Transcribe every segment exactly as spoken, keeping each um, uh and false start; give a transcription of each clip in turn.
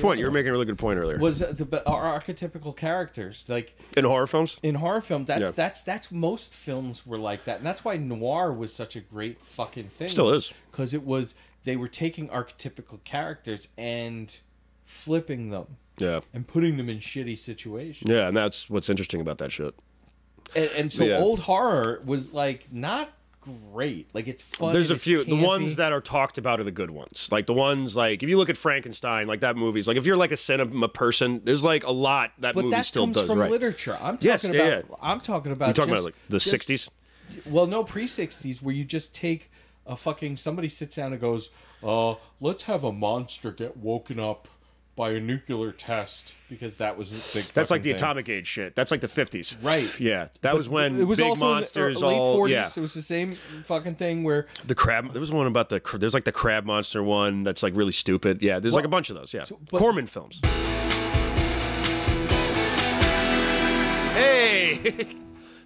point. You were making a really good point earlier. Was the, our archetypical characters, like in horror films? In horror film, that's yeah. that's that's most films were like that, and that's why noir was such a great fucking thing. Still is, because it was they were taking archetypical characters and flipping them, yeah, and putting them in shitty situations. Yeah, and that's what's interesting about that shit. And, and so yeah. old horror was like not. Great, like it's fun. There's a few. The ones that are talked about are the good ones. Like the ones like if you look at Frankenstein, like that movie's like if you're like a cinema person, there's like a lot that movie still does right. But that comes from literature. I'm talking yes, about. Yeah, yeah. I'm talking about. You're talking just, about like the just, sixties. Well, no, pre sixties, where you just take a fucking somebody sits down and goes, "Uh, let's have a monster get woken up by a nuclear test," because that was a big That's like the thing. Atomic age shit. That's like the fifties. Right. Yeah. That but was when it was big also monsters in the late all forties, yeah. It was the same fucking thing where the crab there was one about the there's like the crab monster one that's like really stupid. Yeah, there's well, like a bunch of those, yeah. So, but, Corman films. Hey.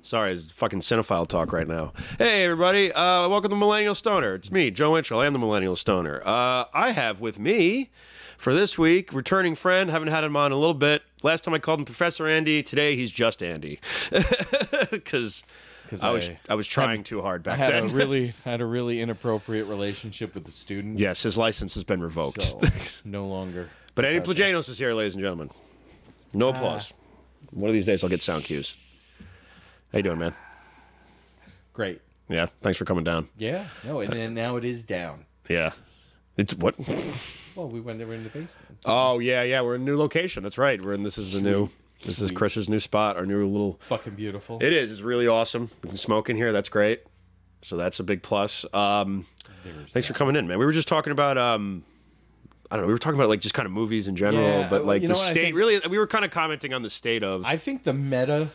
Sorry, it's fucking cinephile talk right now. Hey, everybody. Uh, welcome to Millennial Stoner. It's me, Joe Winchell. I am the Millennial Stoner. Uh, I have with me, for this week, returning friend. Haven't had him on in a little bit. Last time I called him Professor Andy. Today, he's just Andy. Because... Because I, I was I was trying had, too hard back I had then. A really had a really inappropriate relationship with the student. Yes, his license has been revoked. So, no longer. But Andy Plagianos is here, ladies and gentlemen. No applause. Ah. One of these days, I'll get sound cues. How you doing, man? Great. Yeah. Thanks for coming down. Yeah. No, and, and now it is down. Yeah. It's what? Well, we went there in the basement. Oh yeah, yeah. We're in a new location. That's right. We're in. This is the new. This is Chris's new spot. Our new little. Fucking beautiful. It is. It's really awesome. We can smoke in here. That's great. So that's a big plus. Um, There's thanks that. for coming in, man. We were just talking about. Um, I don't know. We were talking about like just kind of movies in general, yeah, but like you know the state. Think, really, we were kind of commenting on the state of. I think the meta.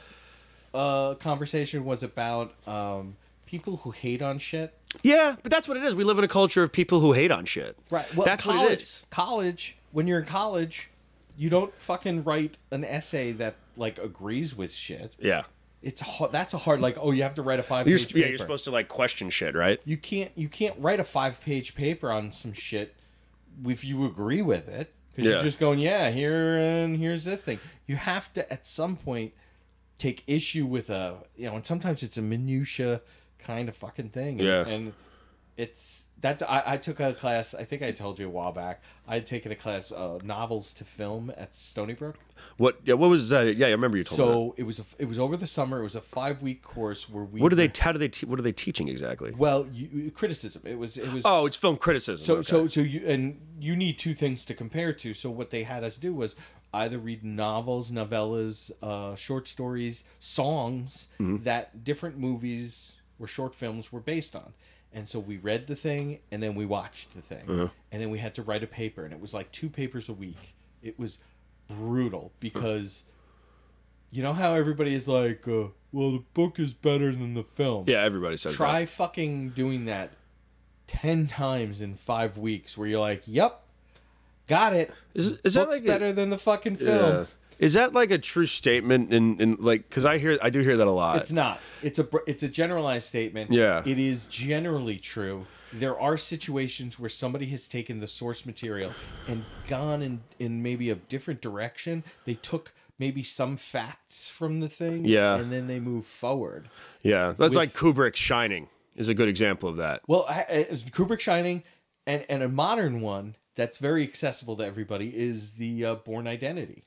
Uh, conversation was about um, people who hate on shit. Yeah, but that's what it is. We live in a culture of people who hate on shit. Right. Well, that's college, what it is. College. When you're in college, you don't fucking write an essay that like agrees with shit. Yeah. It's that's a hard like oh you have to write a five page you're, paper. Yeah, you're supposed to like question shit, right? You can't you can't write a five page paper on some shit if you agree with it because yeah. you're just going yeah here and here's this thing. You have to at some point. Take issue with a you know, and sometimes it's a minutia kind of fucking thing. And, yeah, and it's that I, I took a class. I think I told you a while back. I had taken a class, uh, novels to film at Stony Brook. What? Yeah, what was that? Yeah, I remember you told me. So that. it was a, it was over the summer. It was a five week course where we. What do they? How do they? Te what are they teaching exactly? Well, you, criticism. It was. It was. Oh, it's film criticism. So okay. so so you and you need two things to compare to. So what they had us do was. Either read novels, novellas, uh, short stories, songs mm-hmm. that different movies or short films were based on. And so we read the thing, and then we watched the thing. Uh-huh. And then we had to write a paper, and it was like two papers a week. It was brutal, because you know how everybody is like, uh, well, the book is better than the film. Yeah, everybody says Try that. Try fucking doing that ten times in five weeks, where you're like, yep. Got it. Is, is that like better a, than the fucking film? Yeah. Is that like a true statement? In, in like, because I hear, I do hear that a lot. It's not. It's a, it's a generalized statement. Yeah. It is generally true. There are situations where somebody has taken the source material and gone in, in maybe a different direction. They took. Maybe some facts from the thing. Yeah. And then they move forward. Yeah. That's with, like Kubrick's Shining is a good example of that. Well, I, I, Kubrick's Shining, and and a modern one. That's very accessible to everybody is the uh, Bourne Identity.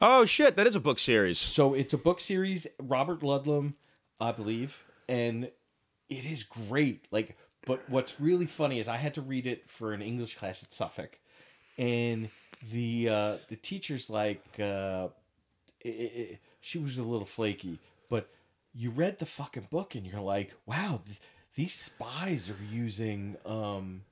Oh shit, that is a book series. So it's a book series, Robert Ludlum, I believe, and it is great. Like, but what's really funny is I had to read it for an English class at Suffolk, and the uh, the teacher's like, uh, it, it, she was a little flaky, but you read the fucking book and you're like, wow, th these spies are using. Um,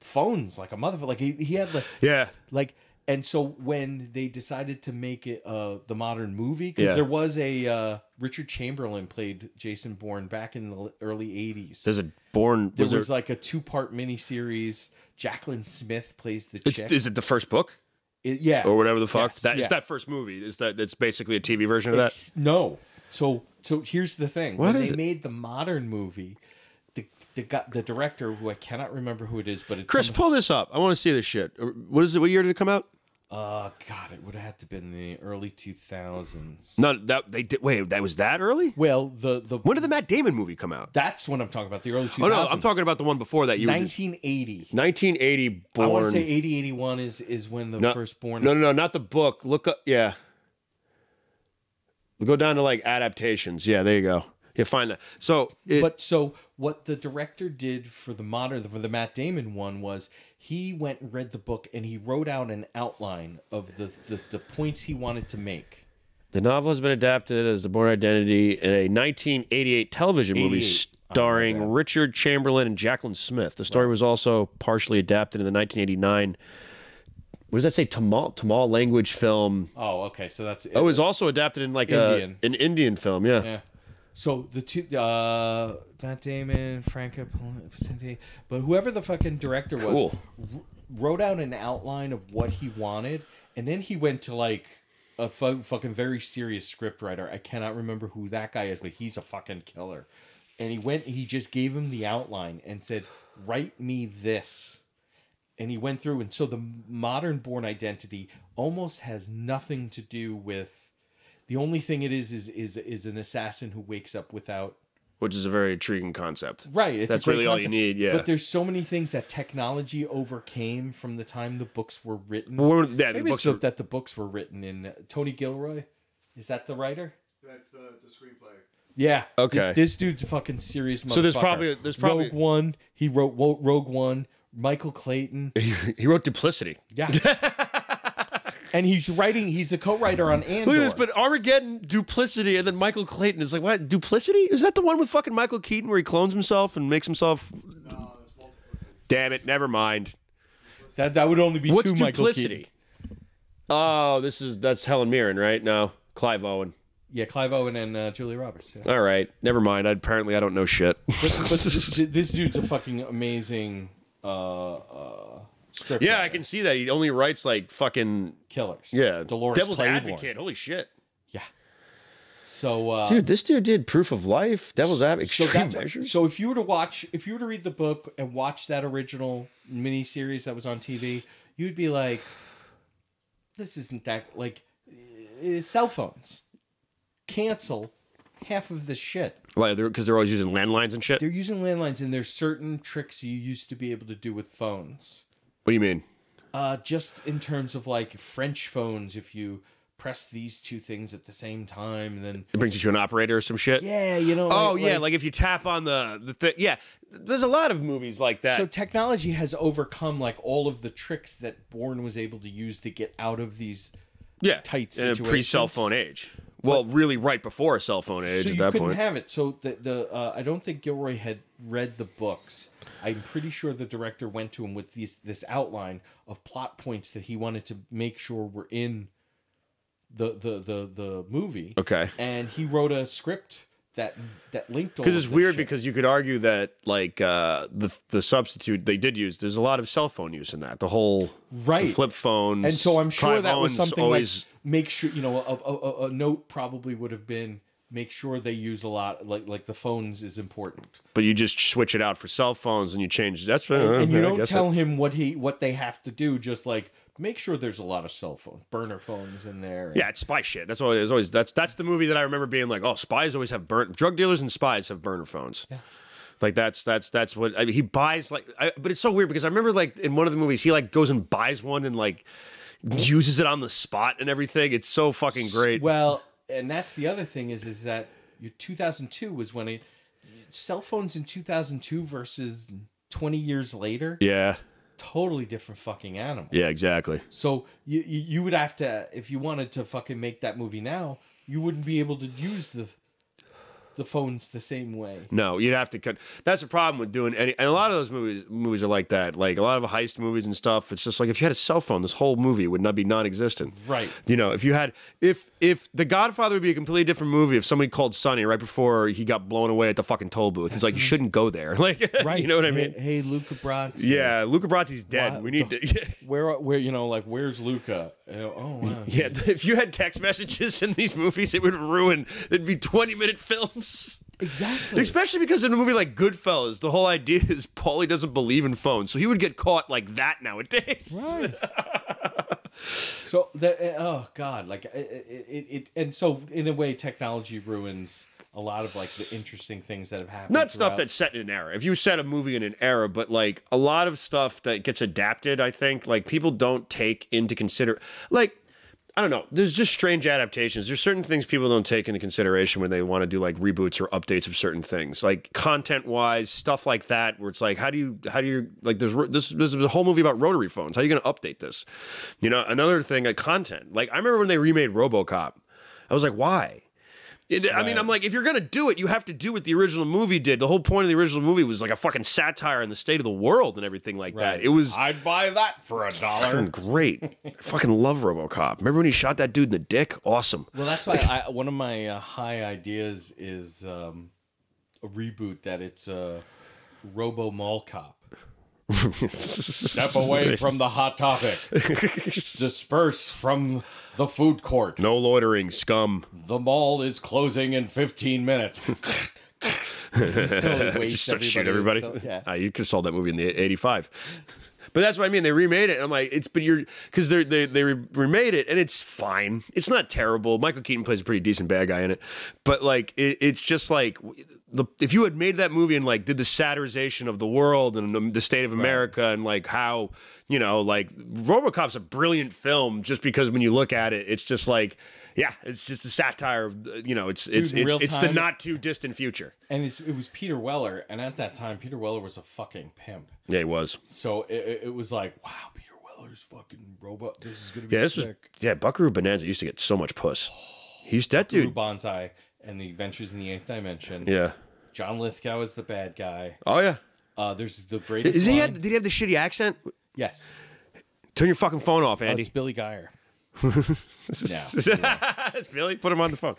phones like a motherfucker like he, he had like yeah like and so when they decided to make it uh the modern movie because yeah. there was a uh Richard Chamberlain played Jason Bourne back in the early eighties. There's a Bourne there was, was there... like a two-part miniseries. Jacqueline Smith plays the it's, chick. Is it the first book it, yeah or whatever the fuck yes, that yeah. it's that first movie is that it's basically a T V version of that it's, no so so here's the thing what when they it? made the modern movie The, the director, who I cannot remember who it is, but it's Chris, pull this up. I want to see this shit. What is it? What year did it come out? Uh, God, it would have had to have been in the early two thousands. No, that they did. Wait, that was that early? Well, the the when did the Matt Damon movie come out? That's what I'm talking about. The early two thousands. Oh no, I'm talking about the one before that. You nineteen eighty. Just, nineteen eighty. Born. I want to say eighty, eighty-one is is when the no, first Born. No, no, no, not the book. Look up. Yeah. Go down to like adaptations. Yeah, there you go. You find that. So, it, but so what the director did for the modern for the Matt Damon one was he went and read the book and he wrote out an outline of the the, the points he wanted to make. The novel has been adapted as The Bourne Identity in a nineteen eighty-eight television movie starring Richard Chamberlain and Jacqueline Smith. The story right. was also partially adapted in the nineteen eighty-nine. What does that say? Tamal Tamal language film. Oh, okay, so that's it. Oh, it was also adapted in like Indian. a an Indian film. Yeah. Yeah. So the two, uh, Matt Damon, Franco, but whoever the fucking director was, cool. wrote out an outline of what he wanted, and then he went to like a fu fucking very serious scriptwriter. I cannot remember who that guy is, but he's a fucking killer. And he went, he just gave him the outline and said, "Write me this." And he went through, and so the modern Bourne Identity almost has nothing to do with. The only thing it is is is is an assassin who wakes up without, which is a very intriguing concept. Right, it's that's really concept. all you need. Yeah, but there's so many things that technology overcame from the time the books were written. Well, yeah, maybe the books it's were... that the books were written in. Tony Gilroy, is that the writer? That's the, the screenplay. Yeah. Okay. This, this dude's a fucking serious motherfucker. So there's probably there's probably Rogue One. He wrote Rogue One. Michael Clayton. He wrote Duplicity. Yeah. And he's writing, he's a co-writer on Andor. Look at this, but Armageddon, Duplicity, and then Michael Clayton is like, what, Duplicity? Is that the one with fucking Michael Keaton where he clones himself and makes himself... No, damn it, never mind. That that would only be What's two Duplicity? Michael Keaton. Oh, this is, that's Helen Mirren, right? No, Clive Owen. Yeah, Clive Owen and uh, Julia Roberts. Yeah. All right, never mind. I, apparently I don't know shit. But, but this, this dude's a fucking amazing... Uh, uh, Script yeah, writer. I can see that. He only writes like fucking killers. Yeah, Dolores Devil's Claiborne. Advocate. Holy shit. Yeah. So, uh, dude, this dude did Proof of Life, Devil's Advocate, so Extreme Measures. So, if you were to watch, if you were to read the book and watch that original miniseries that was on T V, you'd be like, "This isn't that like uh, cell phones cancel half of this shit." Why? Because they're always using landlines and shit. They're using landlines, and there's certain tricks you used to be able to do with phones. What do you mean? Uh, just in terms of like French phones, if you press these two things at the same time, and then it brings you to an operator or some shit. Yeah, you know. Oh like, yeah, like, like if you tap on the the thing. Yeah, there's a lot of movies like that. So technology has overcome like all of the tricks that Bourne was able to use to get out of these yeah tight situations. In a pre-cell phone age. Well, but, really, right before a cell phone age. So at you that couldn't point. have it. So the the uh, I don't think Gilroy had read the books. I'm pretty sure the director went to him with these, this outline of plot points that he wanted to make sure were in the the the, the movie. Okay. And he wrote a script that that linked all of this. Because it's weird shit. Because you could argue that like uh, the the substitute they did use. There's a lot of cell phone use in that. The whole right the flip phones. And so I'm sure that was something always like, make sure you know a, a, a note probably would have been. Make sure they use a lot, like like the phones is important. But you just switch it out for cell phones, and you change. That's right. And, and you don't tell it. him what he what they have to do. Just like make sure there's a lot of cell phones, burner phones in there. And... yeah, it's spy shit. That's always always that's that's the movie that I remember being like, oh, spies always have burn drug dealers and spies have burner phones. Yeah. Like that's that's that's what I mean, he buys. Like, I, but it's so weird because I remember like in one of the movies he like goes and buys one and like uses it on the spot and everything. It's so fucking great. Well. And that's the other thing is is that two thousand two was when it cell phones in two thousand two versus twenty years later. Yeah, totally different fucking animal. Yeah, exactly. So you you would have to, if you wanted to fucking make that movie now, you wouldn't be able to use the the phones the same way. No, you'd have to cut. That's the problem with doing any. And a lot of those movies movies are like that. Like a lot of heist movies and stuff. It's just like if you had a cell phone, this whole movie would not be non-existent. Right. You know, if you had, if if The Godfather would be a completely different movie if somebody called Sonny right before he got blown away at the fucking toll booth. That's it's like you shouldn't go there. Like, right. You know what I mean? Hey, hey Luca Brasi. Yeah, Luca Brasi's dead. Wow. We need to. Yeah. Where where you know like where's Luca? Oh wow. Yeah. If you had text messages in these movies, it would ruin. It'd be twenty minute films. Exactly. Especially because in a movie like Goodfellas, the whole idea is Paulie doesn't believe in phones, so he would get caught like that nowadays. Right. So that, oh god, like it, it, it, and so in a way, technology ruins a lot of like the interesting things that have happened. Not stuff that's set in an era. If you set a movie in an era, but like a lot of stuff that gets adapted, I think like people don't take into consider, like, I don't know. There's just strange adaptations. There's certain things people don't take into consideration when they want to do like reboots or updates of certain things, like content-wise, stuff like that. Where it's like, how do you, how do you like? There's this. There's a whole movie about rotary phones. How are you going to update this? You know, another thing, like content. Like I remember when they remade RoboCop, I was like, why? Right. I mean, I'm like, if you're going to do it, you have to do what the original movie did. The whole point of the original movie was like a fucking satire on the state of the world and everything like right. that. It was... I'd buy that for a dollar. Fucking great. I fucking love RoboCop. Remember when he shot that dude in the dick? Awesome. Well, that's why I, one of my uh, high ideas is um, a reboot that it's uh, Robo Mall Cop. Step away from the hot topic. Disperse from the food court. No loitering, scum. The mall is closing in fifteen minutes. Just start shooting everybody. Still, yeah. uh, you could have sold that movie in the eighty-five. But that's what I mean. They remade it. And I'm like, it's, but you're, because they they re remade it and it's fine. It's not terrible. Michael Keaton plays a pretty decent bad guy in it. But like, it, it's just like, the, if you had made that movie and like did the satirization of the world and the, the state of America right. and like how, you know, like RoboCop's a brilliant film just because when you look at it, it's just like, yeah, it's just a satire of, you know, it's, Dude, it's, it's, it's the not too distant future. And it's, it was Peter Weller. And at that time, Peter Weller was a fucking pimp. Yeah, he was. So it, it was like, wow, Peter Weller's fucking robot. This is going to be yeah, this sick. Was, yeah, Buckaroo Banzai used to get so much puss. He's that dude. Buckaroo Banzai and the Adventures in the Eighth Dimension. Yeah. John Lithgow is the bad guy. Oh, yeah. Uh, there's the greatest is he had, Did he have the shitty accent? Yes. Turn your fucking phone off, Andy. Oh, it's Billy Guyer. No, yeah. Really? Put him on the phone.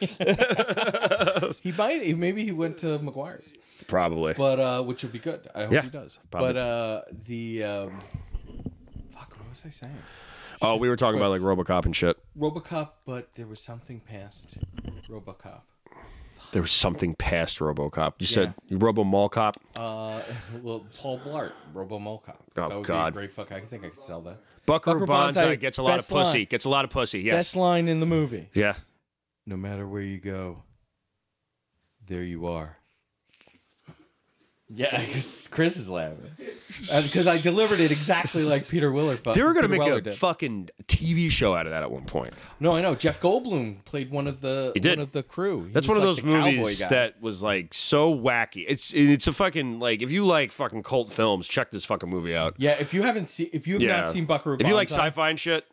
He might. Maybe he went to McGuire's. Probably. But uh, which would be good. I hope yeah, he does. Probably. But uh, the um, fuck. What was I saying? Oh, shit. We were talking but, about like RoboCop and shit. RoboCop, but there was something past RoboCop. Fuck. There was something past RoboCop. You yeah. said Robo Mall Cop. Uh, well, Paul Blart, Robo Mall Cop. Oh that would God, be a great fuck. I think I could sell that. Buckaroo Banzai gets a lot of pussy. Line. Gets a lot of pussy, yes. Best line in the movie. Yeah. No matter where you go, there you are. Yeah, I guess Chris is laughing. Because uh, I delivered it exactly like Peter Weller. They were going to make Weller a did. fucking T V show out of that at one point. No, I know. Jeff Goldblum played one of the one of the crew. He That's one of like those movies that was like so wacky. It's it's a fucking like if you like fucking cult films, check this fucking movie out. Yeah, if you haven't seen if you have yeah. not seen Buckaroo Banzai, if you like sci-fi and shit,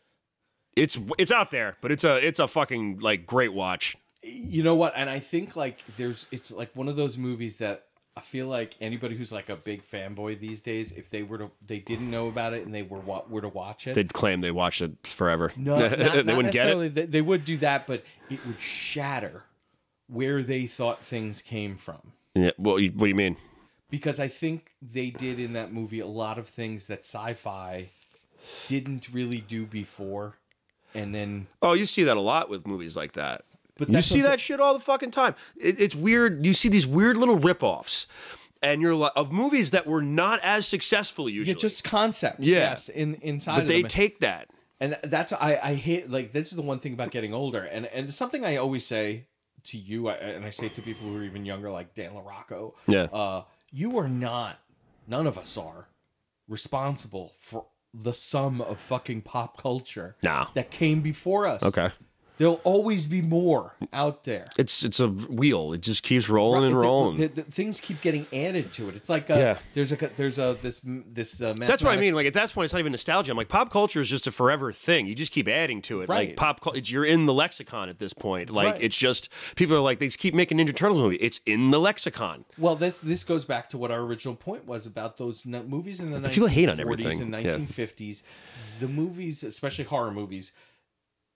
it's it's out there, but it's a it's a fucking like great watch. You know what? And I think like there's it's like one of those movies that. I feel like anybody who's like a big fanboy these days, if they were to, they didn't know about it and they were were to watch it, they'd claim they watched it forever. No, not, they not wouldn't get it. They, they would do that, but it would shatter where they thought things came from. Yeah. Well, what do you mean? Because I think they did in that movie a lot of things that sci-fi didn't really do before, and then oh, you see that a lot with movies like that. But you see that shit all the fucking time. It, it's weird. You see these weird little ripoffs, and you're like of movies that were not as successful usually. Yeah, just concepts. Yeah. Yes, in inside. But of they them. take that, and that's I I hate like this is the one thing about getting older, and and something I always say to you, and I say to people who are even younger, like Dan LaRocco. Yeah. Uh, you are not. None of us are responsible for the sum of fucking pop culture. Nah. That came before us. Okay. There'll always be more out there. It's it's a wheel. It just keeps rolling right, and rolling. The, the, the things keep getting added to it. It's like a, yeah. there's a there's a this this. Uh, that's what I mean. Like at that point, it's not even nostalgia. I'm like pop culture is just a forever thing. You just keep adding to it. Right. Like pop culture, you're in the lexicon at this point. Like right. it's just people are like they keep making Ninja Turtles movie. It's in the lexicon. Well, this this goes back to what our original point was about those movies in the nineteen forties people hate on everything. And nineteen fifties. Yeah. The movies, especially horror movies.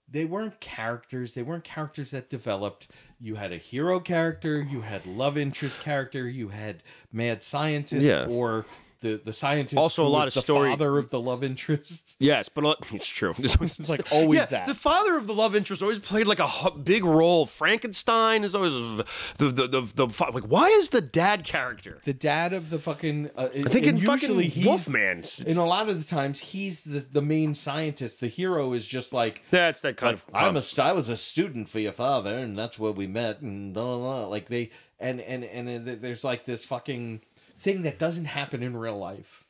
They weren't characters. They weren't characters that developed. You had a hero character. You had love interest character. You had mad scientist yeah. or the the scientist also a lot of the story father of the love interest. Yes, but lot, it's true. It's like always yeah, that the father of the love interest always played like a big role. Frankenstein is always the the the, the, the like why is the dad character the dad of the fucking? Uh, I think in usually fucking Wolfman. In a lot of the times he's the the main scientist. The hero is just like that's that kind like, of. I'm a I was a student for your father, and that's where we met, and blah, blah, blah. Like they and and and there's like this fucking thing that doesn't happen in real life,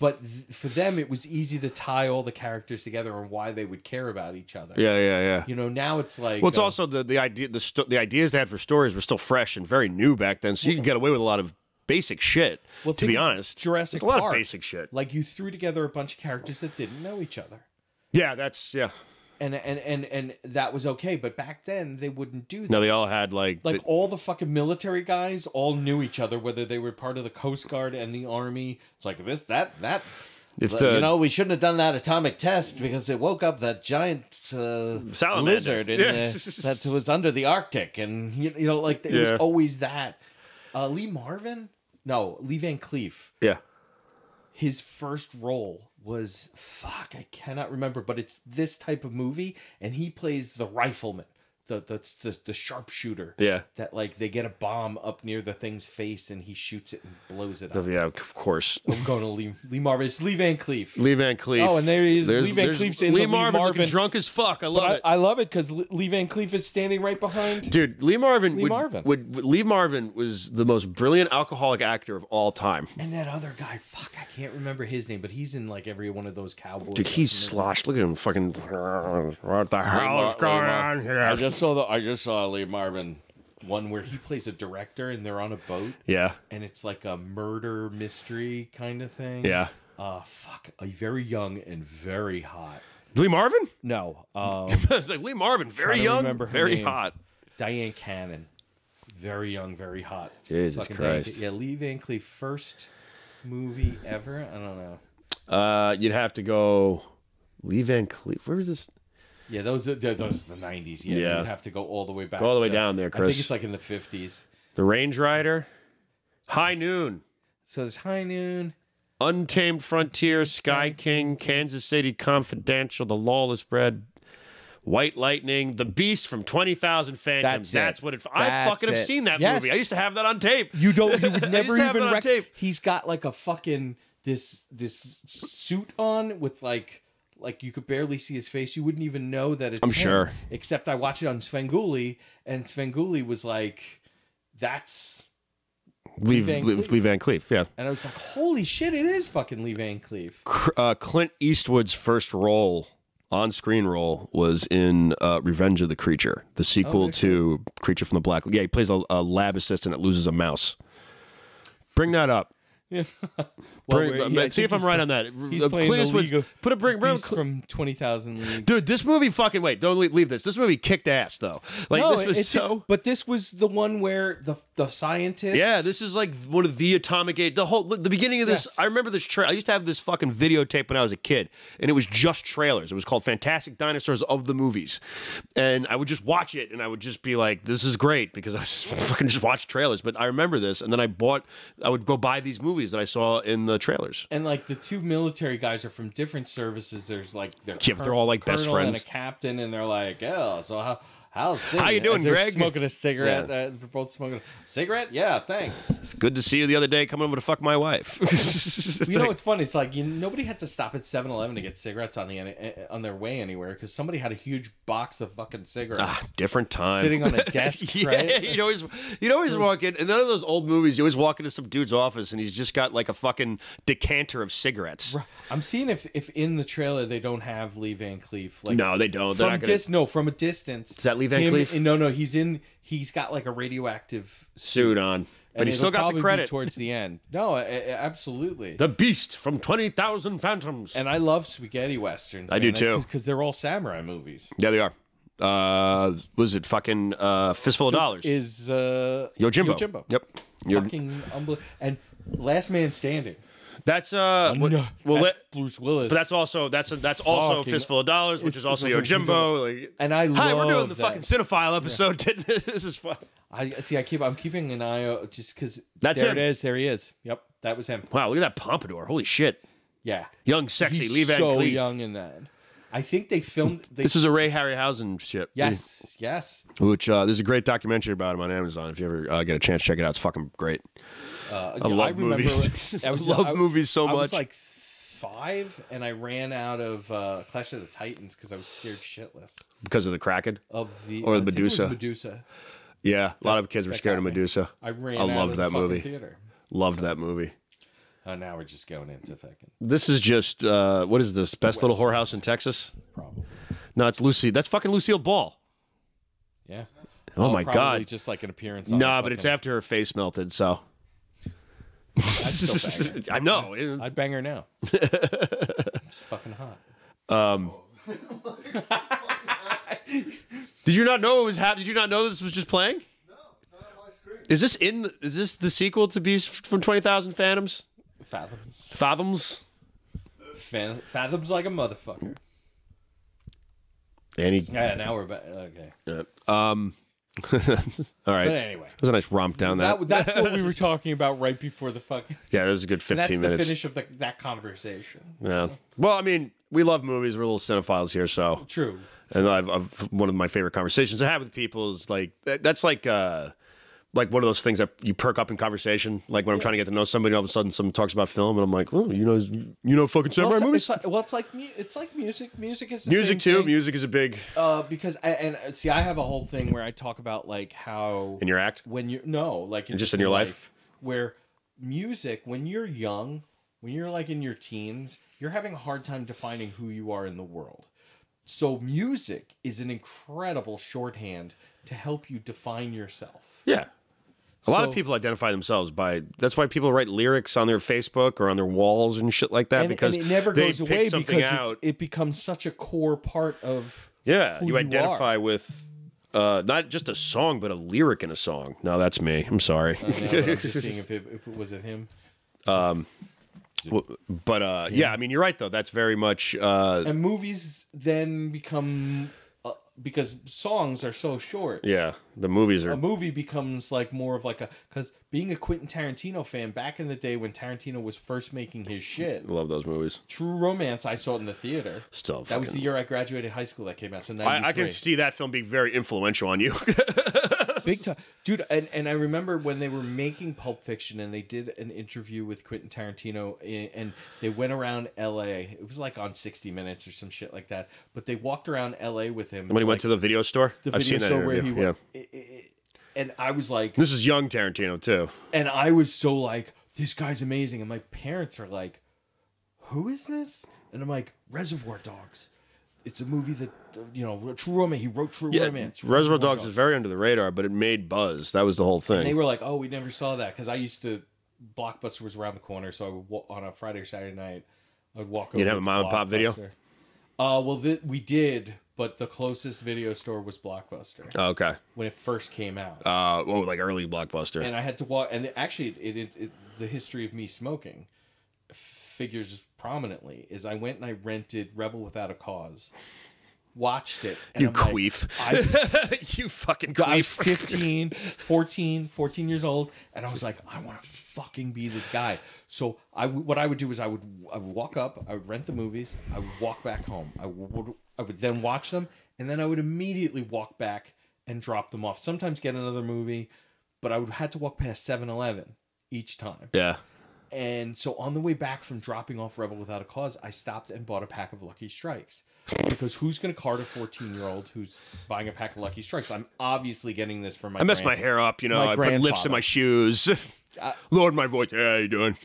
but th for them it was easy to tie all the characters together and why they would care about each other. Yeah, yeah, yeah. You know, now it's like well, it's uh, also the the idea the sto the ideas they had for stories were still fresh and very new back then, so you can get away with a lot of basic shit. Well, to be honest, Jurassic Park, a lot of basic shit. Like you threw together a bunch of characters that didn't know each other. Yeah, that's yeah. And, and and and that was okay, but back then they wouldn't do that. No, they all had like like the... all the fucking military guys all knew each other, whether they were part of the Coast Guard and the Army. It's like this, that, that. It's the... you know, we shouldn't have done that atomic test because it woke up that giant uh, lizard in yeah. the, that was under the Arctic, and you, you know, like it yeah. was always that. Uh, Lee Marvin, no, Lee Van Cleef. Yeah, his first role was fuck I cannot remember, but it's this type of movie, and he plays the rifleman, the the the, the sharpshooter. Yeah, that like they get a bomb up near the thing's face, and he shoots it and blows it up. Yeah, of course. I'm going to Lee Lee Marvin. It's Lee Van Cleef. Lee Van Cleef. Oh, and there he is. There's, Lee Van Cleef's in Lee, Lee Marvin, Marvin. Drunk as fuck. I love but it. I, I love it because Lee Van Cleef is standing right behind. Dude, Lee Marvin. Lee would, Marvin. Would, would, Lee Marvin was the most brilliant alcoholic actor of all time. And that other guy, fuck, I can't remember his name, but he's in like every one of those cowboys. Dude, he's sloshed. Look at him, fucking. What the hell is going on here? I just I saw the, I just saw Lee Marvin one where he plays a director and they're on a boat. Yeah. And it's like a murder mystery kind of thing. Yeah. Uh, fuck. Very young and very hot. Lee Marvin? No. Um, it's like Lee Marvin, very young, very name. hot. Diane Cannon. Very young, very hot. Jesus Fucking Christ. Diane, yeah, Lee Van Cleef, first movie ever. I don't know. Uh, you'd have to go Lee Van Cleef. Where is this? Yeah, those are, those are the nineties. Yeah, yeah. You'd have to go all the way back. Go all the way so, down there, Chris. I think it's like in the fifties. The Range Rider. High Noon. So there's High Noon. Untamed Frontier, Sky King, Kansas City Confidential, The Lawless Bread, White Lightning, The Beast from Twenty Thousand Fathoms. That's, That's what it. I That's fucking it. have seen that yes. movie. I used to have that on tape. You don't. You would never I used to have even. That on tape. He's got like a fucking this this suit on with like. Like, you could barely see his face. You wouldn't even know that it's I'm him, sure. Except I watched it on Svengoolie, and Svengoolie was like, that's... Lee, Lee, Van Lee, Lee Van Cleef, yeah. And I was like, holy shit, it is fucking Lee Van Cleef. Uh, Clint Eastwood's first role, on-screen role, was in uh, Revenge of the Creature, the sequel oh, to cool. Creature from the Black... Yeah, he plays a, a lab assistant that loses a mouse. Bring that up. Yeah. Well, bring, yeah, see if I'm right on that. He's uh, playing Clint Eastwood. Put a bring Beast from Twenty Thousand Leagues. Dude, this movie fucking wait. Don't leave, leave this. This movie kicked ass though. Like no, this was so. It, but this was the one where the the scientist. Yeah, this is like one of the atomic eight. The whole the beginning of this. Yes. I remember this trail. I used to have this fucking videotape when I was a kid, and it was just trailers. It was called Fantastic Dinosaurs of the Movies, and I would just watch it, and I would just be like, "This is great," because I just fucking just watch trailers. But I remember this, and then I bought. I would go buy these movies that I saw in the trailers. And like the two military guys are from different services. There's like they're, yeah, they're all like best friends and a captain, and they're like, oh, so how how's how you doing, Greg? Smoking a cigarette. Yeah. Uh, they're both smoking a cigarette. Yeah, thanks. It's good to see you. The other day, coming over to fuck my wife. You know, like, it's funny. It's like you, nobody had to stop at seven eleven to get cigarettes on the on their way anywhere because somebody had a huge box of fucking cigarettes. Ah, different time. Sitting on a desk. Yeah, right? You'd always you'd always walk in, and none of those old movies. You always walk into some dude's office, and he's just got like a fucking decanter of cigarettes. Right. I'm seeing if if in the trailer they don't have Lee Van Cleef. Like, no, they don't. From gonna... no, from a distance. Is that Lee Van Cleef? Him, no, no, he's in. He's got like a radioactive suit, suit on, but he's still got the credit towards the end. No, I, I, absolutely. The Beast from Twenty Thousand Fathoms. And I love spaghetti westerns. I man. do too, because they're all samurai movies. Yeah, they are. Uh, was it fucking uh, Fistful of Dollars? Is uh, Yojimbo? Yojimbo. Yep. Fucking unbelievable. And Last Man Standing. That's uh, what, no, well, that's Bruce Willis. But that's also that's a, that's fucking, also Fistful of Dollars, which is also Yojimbo. Like, and I love hi, we're doing the that. fucking cinephile episode. Yeah. This is fun. I see. I keep. I'm keeping an eye out just because. That's there him. It is. There he is. Yep. That was him. Wow, look at that pompadour. Holy shit. Yeah. Young, sexy He's Lee Van Cleef. so young in that. I think they filmed... They... This is a Ray Harryhausen shit. Yes, yes. Which, uh, there's a great documentary about him on Amazon. If you ever uh, get a chance, check it out. It's fucking great. Uh, I yeah, love I movies. I, was, I love I, movies so I much. I was like five, and I ran out of uh, Clash of the Titans because I was scared shitless. Because of the Kraken? Of the, or the Medusa. Medusa. Yeah, a lot of kids were scared of Medusa. I ran I loved out of that the movie. theater. Loved that movie. Uh, now we're just going into fucking... This is just, uh, what is this? Best Little Whorehouse in Texas? Probably. No, it's Lucy. That's fucking Lucille Ball. Yeah. Oh, oh my God. Just like an appearance. No, nah, but it's after her face melted, so... I'd still bang her. I know. It... I'd bang her now. It's fucking hot. Um... Did you not know it was happening? Did you not know this was just playing? No, it's not on my screen. Is this in? The, is this the sequel to Beast from Twenty Thousand Fathoms? Fathoms. Fathoms. Fan fathoms like a motherfucker. Any? Yeah. Now we're back. Okay. Yeah. Um. All right. But anyway, it was a nice romp down that. that that's what we were talking about right before the fucking. Yeah, it was a good fifteen and that's minutes. That's the finish of the, that conversation. Yeah. Well, I mean, we love movies. We're little cinephiles here, so true. And I've, I've one of my favorite conversations I have with people is like that, that's like uh, like one of those things that you perk up in conversation. Like when I'm trying to get to know somebody, all of a sudden someone talks about film, and I'm like, oh, you know, you know, fucking samurai well, it's, movies. It's like, well, it's like it's like music. Music is the music same too. Thing. Music is a big uh, because I, and see, I have a whole thing where I talk about like how in your act when you no like in just, just in your life, life where music when you're young, when you're like in your teens, you're having a hard time defining who you are in the world. So music is an incredible shorthand to help you define yourself. Yeah. A so, lot of people identify themselves by... That's why people write lyrics on their Facebook or on their walls and shit like that and, because and it never goes away because it becomes such a core part of Yeah, who you, you identify are. with uh, not just a song, but a lyric in a song. No, that's me. I'm sorry. I know, but I'm just seeing if it, if it was it him. Um... But uh, yeah. yeah, I mean, you're right, though. That's very much... Uh, and movies then become... Uh, because songs are so short. Yeah, the movies are... A movie becomes like more of like a... Because being a Quentin Tarantino fan, back in the day when Tarantino was first making his shit... I love those movies. True Romance, I saw it in the theater. Still That fucking... was the year I graduated high school that came out, so ninety-three. I, I can see that film being very influential on you. Big time. Dude, and, and I remember when they were making Pulp Fiction and they did an interview with Quentin Tarantino and they went around L A. It was like on sixty minutes or some shit like that. But they walked around L A with him. When he like, went to the video store? The I've video seen store that interview. where he went. Yeah. It, it, and I was like... This is young Tarantino too. And I was so like, this guy's amazing. And my parents are like, who is this? And I'm like, Reservoir Dogs. It's a movie that, you know, True Romance. He wrote True yeah, Romance. Reservoir Dogs, Dogs is very under the radar, but it made buzz. That was the whole thing. And they were like, oh, we never saw that. Because I used to, Blockbuster was around the corner. So I would, on a Friday or Saturday night, I would walk over. You'd have a mom and pop video? Uh, well, th we did, but the closest video store was Blockbuster. Oh, okay. When it first came out. Uh, oh, like early Blockbuster. And I had to walk. And actually, it, it, it, the history of me smoking figures prominently is I went and I rented Rebel Without a Cause, watched it, and you I'm queef like, I, you fucking queef. I was fifteen, fourteen, fourteen years old, and I was like, I want to fucking be this guy. So I what I would do is I would I would walk up, I would rent the movies, I would walk back home, I would I would then watch them, and then I would immediately walk back and drop them off, sometimes get another movie, but I would have to walk past seven eleven each time. Yeah. And so on the way back from dropping off Rebel Without a Cause, I stopped and bought a pack of Lucky Strikes. Because who's going to card a fourteen-year-old who's buying a pack of Lucky Strikes? I'm obviously getting this from my I messed my hair up, you know. I put lifts in my shoes. I, Lord, my voice. Yeah, how you doing?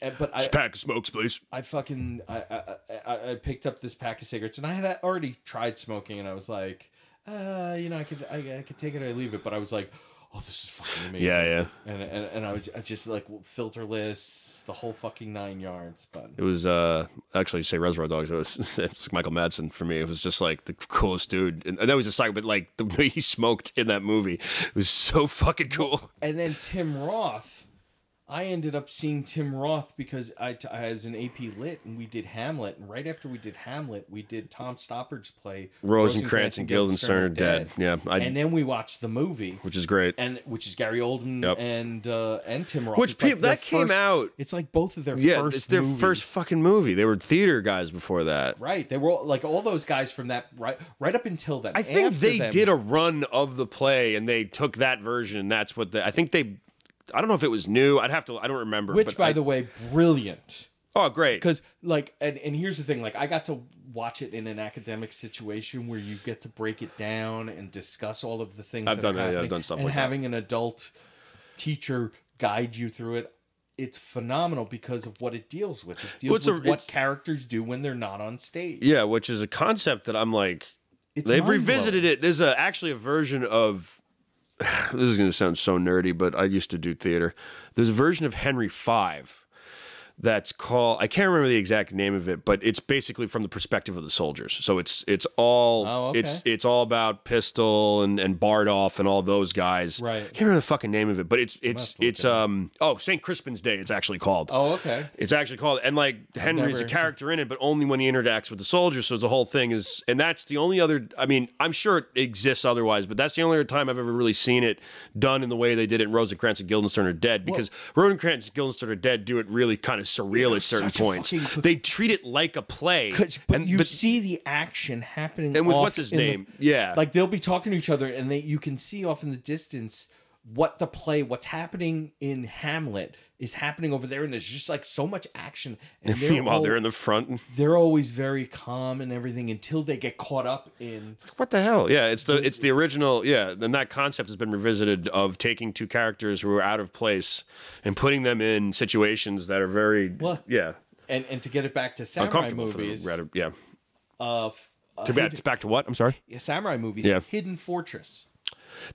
But I, just pack of smokes, please. I fucking... I, I, I, I picked up this pack of cigarettes, and I had already tried smoking, and I was like, uh, you know, I could, I, I could take it or leave it. But I was like... Oh, this is fucking amazing. Yeah, yeah. And and, and I would I just like filterless, the whole fucking nine yards. But it was uh actually you say Reservoir Dogs. It was, it was Michael Madsen for me. It was just like the coolest dude. And that was a psych, but like the way he smoked in that movie, it was so fucking cool. And then Tim Roth, I ended up seeing Tim Roth because I, I was in A P Lit and we did Hamlet. And right after we did Hamlet, we did Tom Stoppard's play Rosencrantz and Guildenstern are Dead. Yeah, I, and then we watched the movie, which is great, and which is Gary Oldman yep. and uh, and Tim Roth. Which people, like that came first, out. It's like both of their yeah, first it's their movies. first fucking movie. They were theater guys before that, right? They were all, like all those guys from that right right up until that. I think after they them, did a run of the play and they took that version. And that's what the, I think they. I don't know if it was new. I'd have to... I don't remember. Which, but by I, the way, brilliant. Oh, great. Because, like... And, and here's the thing. Like, I got to watch it in an academic situation where you get to break it down and discuss all of the things I've that done, are happening. I've done stuff and like that. And having an adult teacher guide you through it, it's phenomenal because of what it deals with. It deals well, with a, what characters do when they're not on stage. Yeah, which is a concept that I'm like... It's they've revisited it. There's a, actually a version of... This is going to sound so nerdy, but I used to do theater. There's a version of Henry the Fifth that's called, I can't remember the exact name of it, but it's basically from the perspective of the soldiers. So it's it's all oh, okay. it's it's all about Pistol and and Bardolph and all those guys. Right. I can't remember the fucking name of it, but it's it's it's um oh Saint Crispin's Day. It's actually called. Oh, okay. It's actually called, and like Henry's a character in it, but only when he interacts with the soldiers. So the whole thing is, and that's the only other. I mean, I'm sure it exists otherwise, but that's the only other time I've ever really seen it done in the way they did it in Rosencrantz and Guildenstern Are Dead, because well, Rosencrantz and Guildenstern Are Dead do it really kind of. surreal at certain points. Fucking... They treat it like a play. But and, you but... see the action happening. And with what's his name? The... Yeah. Like they'll be talking to each other and they, you can see off in the distance what the play, what's happening in Hamlet is happening over there. And there's just like so much action. And they're meanwhile, all, they're in the front. They're always very calm and everything until they get caught up in... What the hell? Yeah, it's the, it's the original. Yeah, then that concept has been revisited of taking two characters who are out of place and putting them in situations that are very... Well, yeah. And, and to get it back to samurai movies... Rather, yeah. Uh, uh, to back, back to what? I'm sorry? Yeah, samurai movies. Yeah. Hidden Fortress.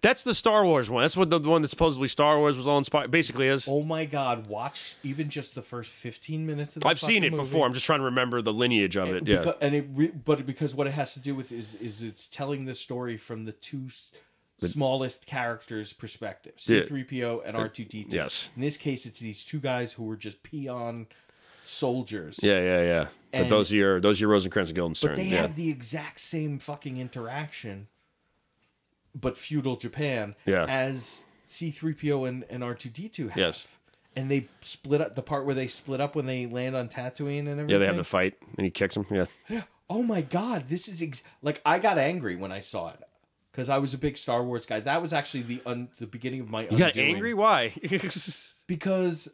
That's the Star Wars one. That's what the, the one that supposedly Star Wars was all inspired. Basically, is. Oh my God! Watch even just the first fifteen minutes of the I've seen it movie. before. I'm just trying to remember the lineage of and, it. Yeah, because, and it, but because what it has to do with is is it's telling the story from the two but, smallest characters' perspective: C three P O and R two D two. Yes. In this case, it's these two guys who were just peon soldiers. Yeah, yeah, yeah. And, but those are your those are your Rosencrantz and Guildenstern. But they yeah. have the exact same fucking interaction. But feudal Japan, yeah. as C three P O and, and R two D two have. Yes. And they split up, the part where they split up when they land on Tatooine and everything. Yeah, they have the fight, and he kicks him, yeah. yeah. Oh my God, this is, ex like, I got angry when I saw it, because I was a big Star Wars guy. That was actually the un the beginning of my undoing. You got angry? Why? Because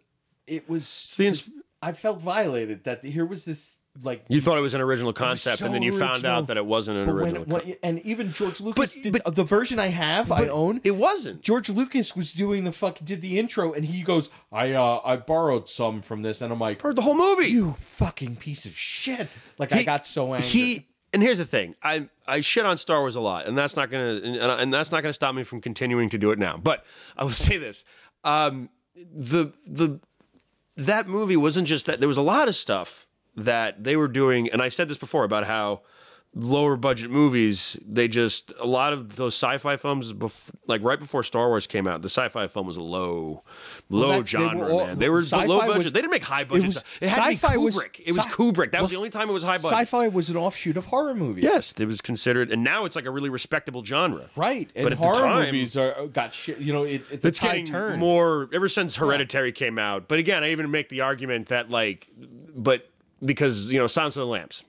it was, I felt violated that here was this... Like you thought it was an original concept, so and then you original. found out that it wasn't an when, original. Concept. And even George Lucas, but, did, but, the version I have, I own, it wasn't. George Lucas was doing the fuck, did the intro, and he goes, "I uh, I borrowed some from this," and I'm like, "Heard the whole movie, you fucking piece of shit!" Like he, I got so angry. He and here's the thing, I I shit on Star Wars a lot, and that's not gonna and, and that's not gonna stop me from continuing to do it now. But I will say this, um, the the that movie wasn't just that. There was a lot of stuff that they were doing, and I said this before about how lower budget movies, they just, a lot of those sci-fi films, bef like right before Star Wars came out, the sci-fi film was a low, low well, genre, they were, man. They were low budget. Was, they didn't make high budget. It was, it had to be Kubrick. Was, it was Kubrick. That well, was the only time it was high budget. Sci-fi was an offshoot of horror movies. Yes, it was considered, and now it's like a really respectable genre. Right, but and at horror the time, movies are, got shit, you know, it, it's a high turn. more, ever since Hereditary yeah. came out, but again, I even make the argument that like, but because, you know, Silence of the Lambs.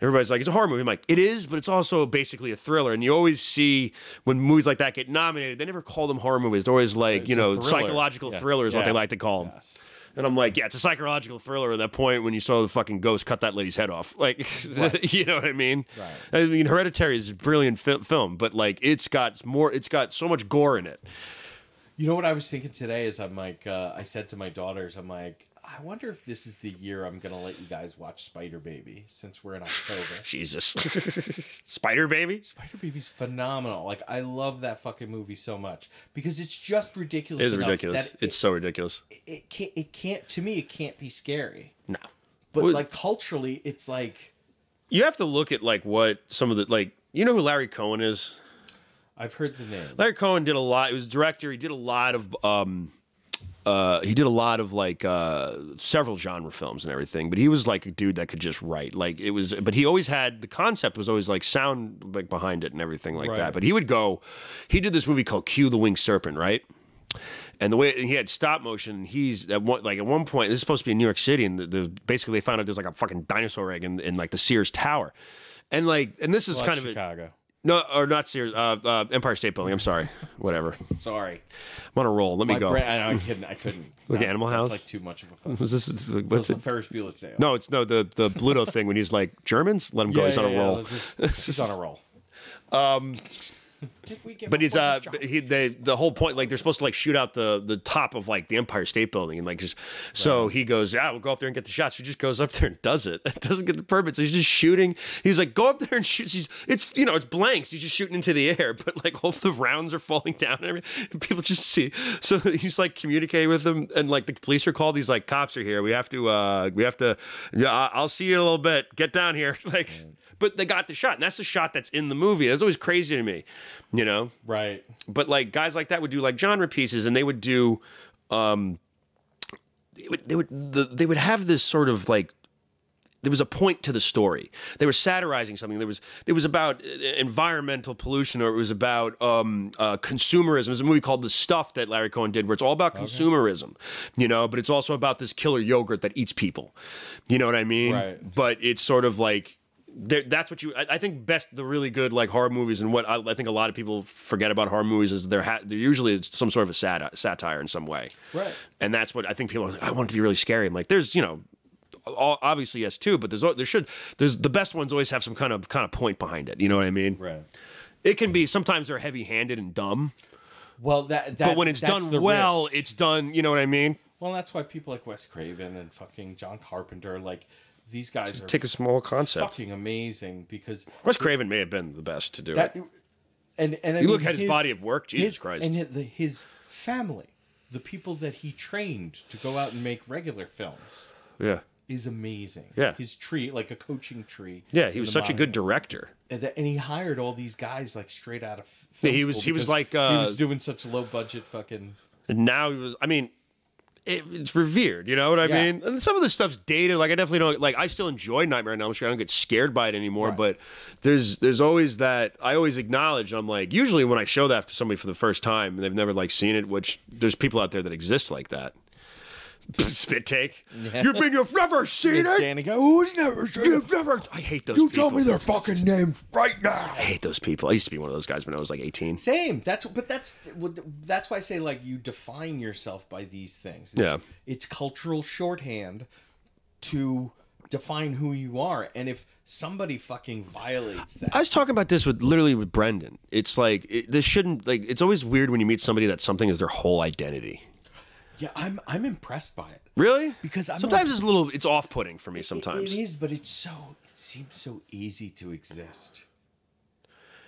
Everybody's like, it's a horror movie. I'm like, it is, but it's also basically a thriller. And you always see when movies like that get nominated, they never call them horror movies. They're always like, it's you know, thriller. psychological yeah. thriller is yeah. what they like to call them. Yes. And I'm like, yeah, it's a psychological thriller at that point when you saw the fucking ghost cut that lady's head off. Like, right. you know what I mean? Right. I mean, Hereditary is a brilliant fi film, but like, it's got more, it's got so much gore in it. You know what I was thinking today is I'm like, uh, I said to my daughters, I'm like, I wonder if this is the year I'm going to let you guys watch Spider Baby since we're in October. Jesus. Spider Baby? Spider Baby's phenomenal. Like, I love that fucking movie so much because it's just ridiculous. It is enough ridiculous. That it, it's so ridiculous. It, it, can't, it can't, to me, it can't be scary. No. But, well, like, culturally, it's like... You have to look at, like, what some of the, like, you know who Larry Cohen is? I've heard the name. Larry Cohen did a lot. He was a director. He did a lot of, um... Uh, he did a lot of like uh, several genre films and everything, but he was like a dude that could just write. Like it was, but he always had the concept was always like sound like behind it and everything like right. that. But he would go. He did this movie called Cue the Winged Serpent, right? And the way he had stop motion, he's at one, like at one point. This is supposed to be in New York City, and the, the, basically they found out there's like a fucking dinosaur egg in, in like the Sears Tower, and like and this is well, kind of Chicago. A, No, or not Sears, uh, uh, Empire State Building. I'm sorry. Whatever. Sorry. I'm on a roll. Let me My go. Brand, I know, I'm kidding. I couldn't. Like no, Animal House? It's like too much of a fun. Was this, like, what's it? It? The Ferris Bueller's Day Off. No, it's no, the, the Bluto thing when he's like, Germans? Let him go. Yeah, he's, yeah, on yeah, just, he's on a roll. He's on a roll. Did we get but he's uh he, they the whole point like they're supposed to like shoot out the the top of like the Empire State Building and like just right. so he goes yeah we'll go up there and get the shots. He just goes up there and does it. Doesn't get the permits. So he's just shooting. He's like go up there and shoot. He's, it's you know it's blanks. He's just shooting into the air, but like all the rounds are falling down and everything. And people just see. So he's like communicating with them and like the police are called. He's like cops are here. We have to uh we have to yeah I'll see you in a little bit. Get down here like. Yeah. But they got the shot, and that's the shot that's in the movie. That's always crazy to me, you know? Right. But, like, guys like that would do, like, genre pieces, and they would do, um, they would, they would, the, they would have this sort of, like, there was a point to the story. They were satirizing something. There was, it was about environmental pollution, or it was about um, uh, consumerism. There's a movie called The Stuff that Larry Cohen did, where it's all about okay. consumerism, you know. But it's also about this killer yogurt that eats people. You know what I mean? Right. But it's sort of like. There, that's what you. I, I think best the really good like horror movies and what I, I think a lot of people forget about horror movies is they're, ha they're usually some sort of a sat satire in some way, right? And that's what I think people are like. I want it to be really scary. I'm like, there's you know, all, obviously yes too, but there's there should there's the best ones always have some kind of kind of point behind it. You know what I mean? Right. It can be sometimes they're heavy handed and dumb. Well, that, that but when it's done well, risk. It's done. You know what I mean? Well, that's why people like Wes Craven and fucking John Carpenter like. These guys are take a small concept. Fucking amazing because Wes Craven may have been the best to do that, it. And and I you mean, look at his, his body of work, Jesus his, Christ, and the, his family, the people that he trained to go out and make regular films, yeah, is amazing. Yeah, his tree, like a coaching tree. Yeah, he was such modern. a good director, and, that, and he hired all these guys like straight out of. Film yeah, he was he was like uh, he was doing such low budget fucking. And now he was. I mean. It, it's revered, you know what I yeah. mean? And some of this stuff's dated. Like I definitely don't like I still enjoy Nightmare on Elm Street. I don't get scared by it anymore, right. but there's there's always that I always acknowledge I'm like usually when I show that to somebody for the first time and they've never like seen it, which there's people out there that exist like that. Spit take. Yeah. You mean you've never seen it's it? Danica, who's never seen you've it? never I hate those you people. You tell me their fucking names right now. I hate those people. I used to be one of those guys when I was like eighteen. Same. That's but that's that's why I say like you define yourself by these things. It's, yeah. It's cultural shorthand to define who you are, and if somebody fucking violates that, I was talking about this with literally with Brendan. It's like it, this shouldn't like it's always weird when you meet somebody that something is their whole identity. Yeah, I'm I'm impressed by it. Really? Because I'm sometimes like, it's a little it's off-putting for me. Sometimes it, it is, but it's so it seems so easy to exist.